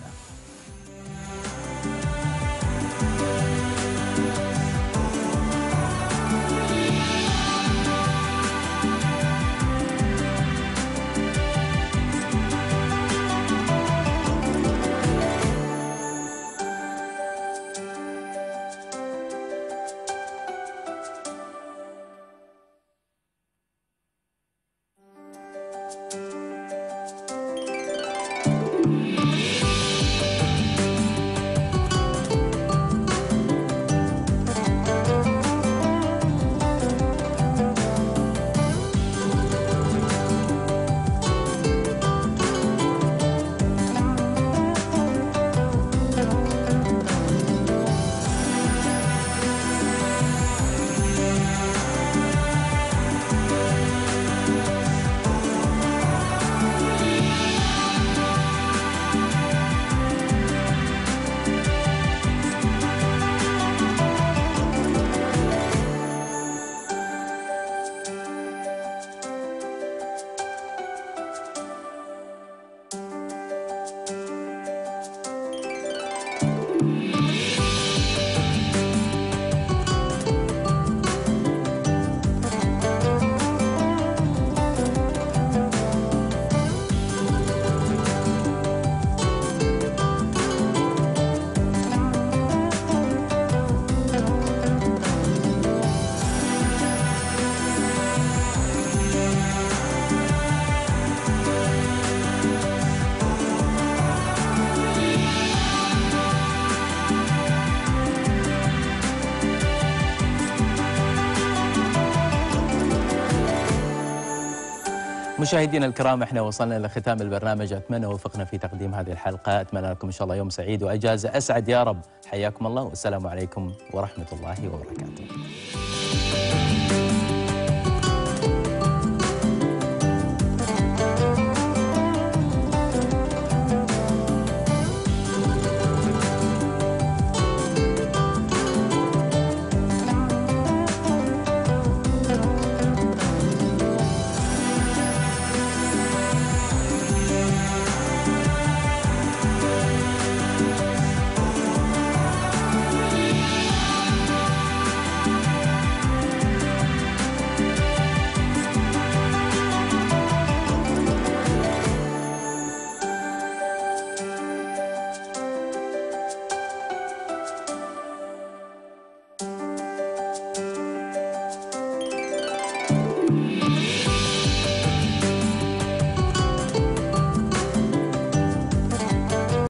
مشاهدينا الكرام، احنا وصلنا الى ختام البرنامج. اتمنى وفقنا في تقديم هذه الحلقه، اتمنى لكم ان شاء الله يوم سعيد واجازه اسعد يا رب. حياكم الله والسلام عليكم ورحمه الله وبركاته.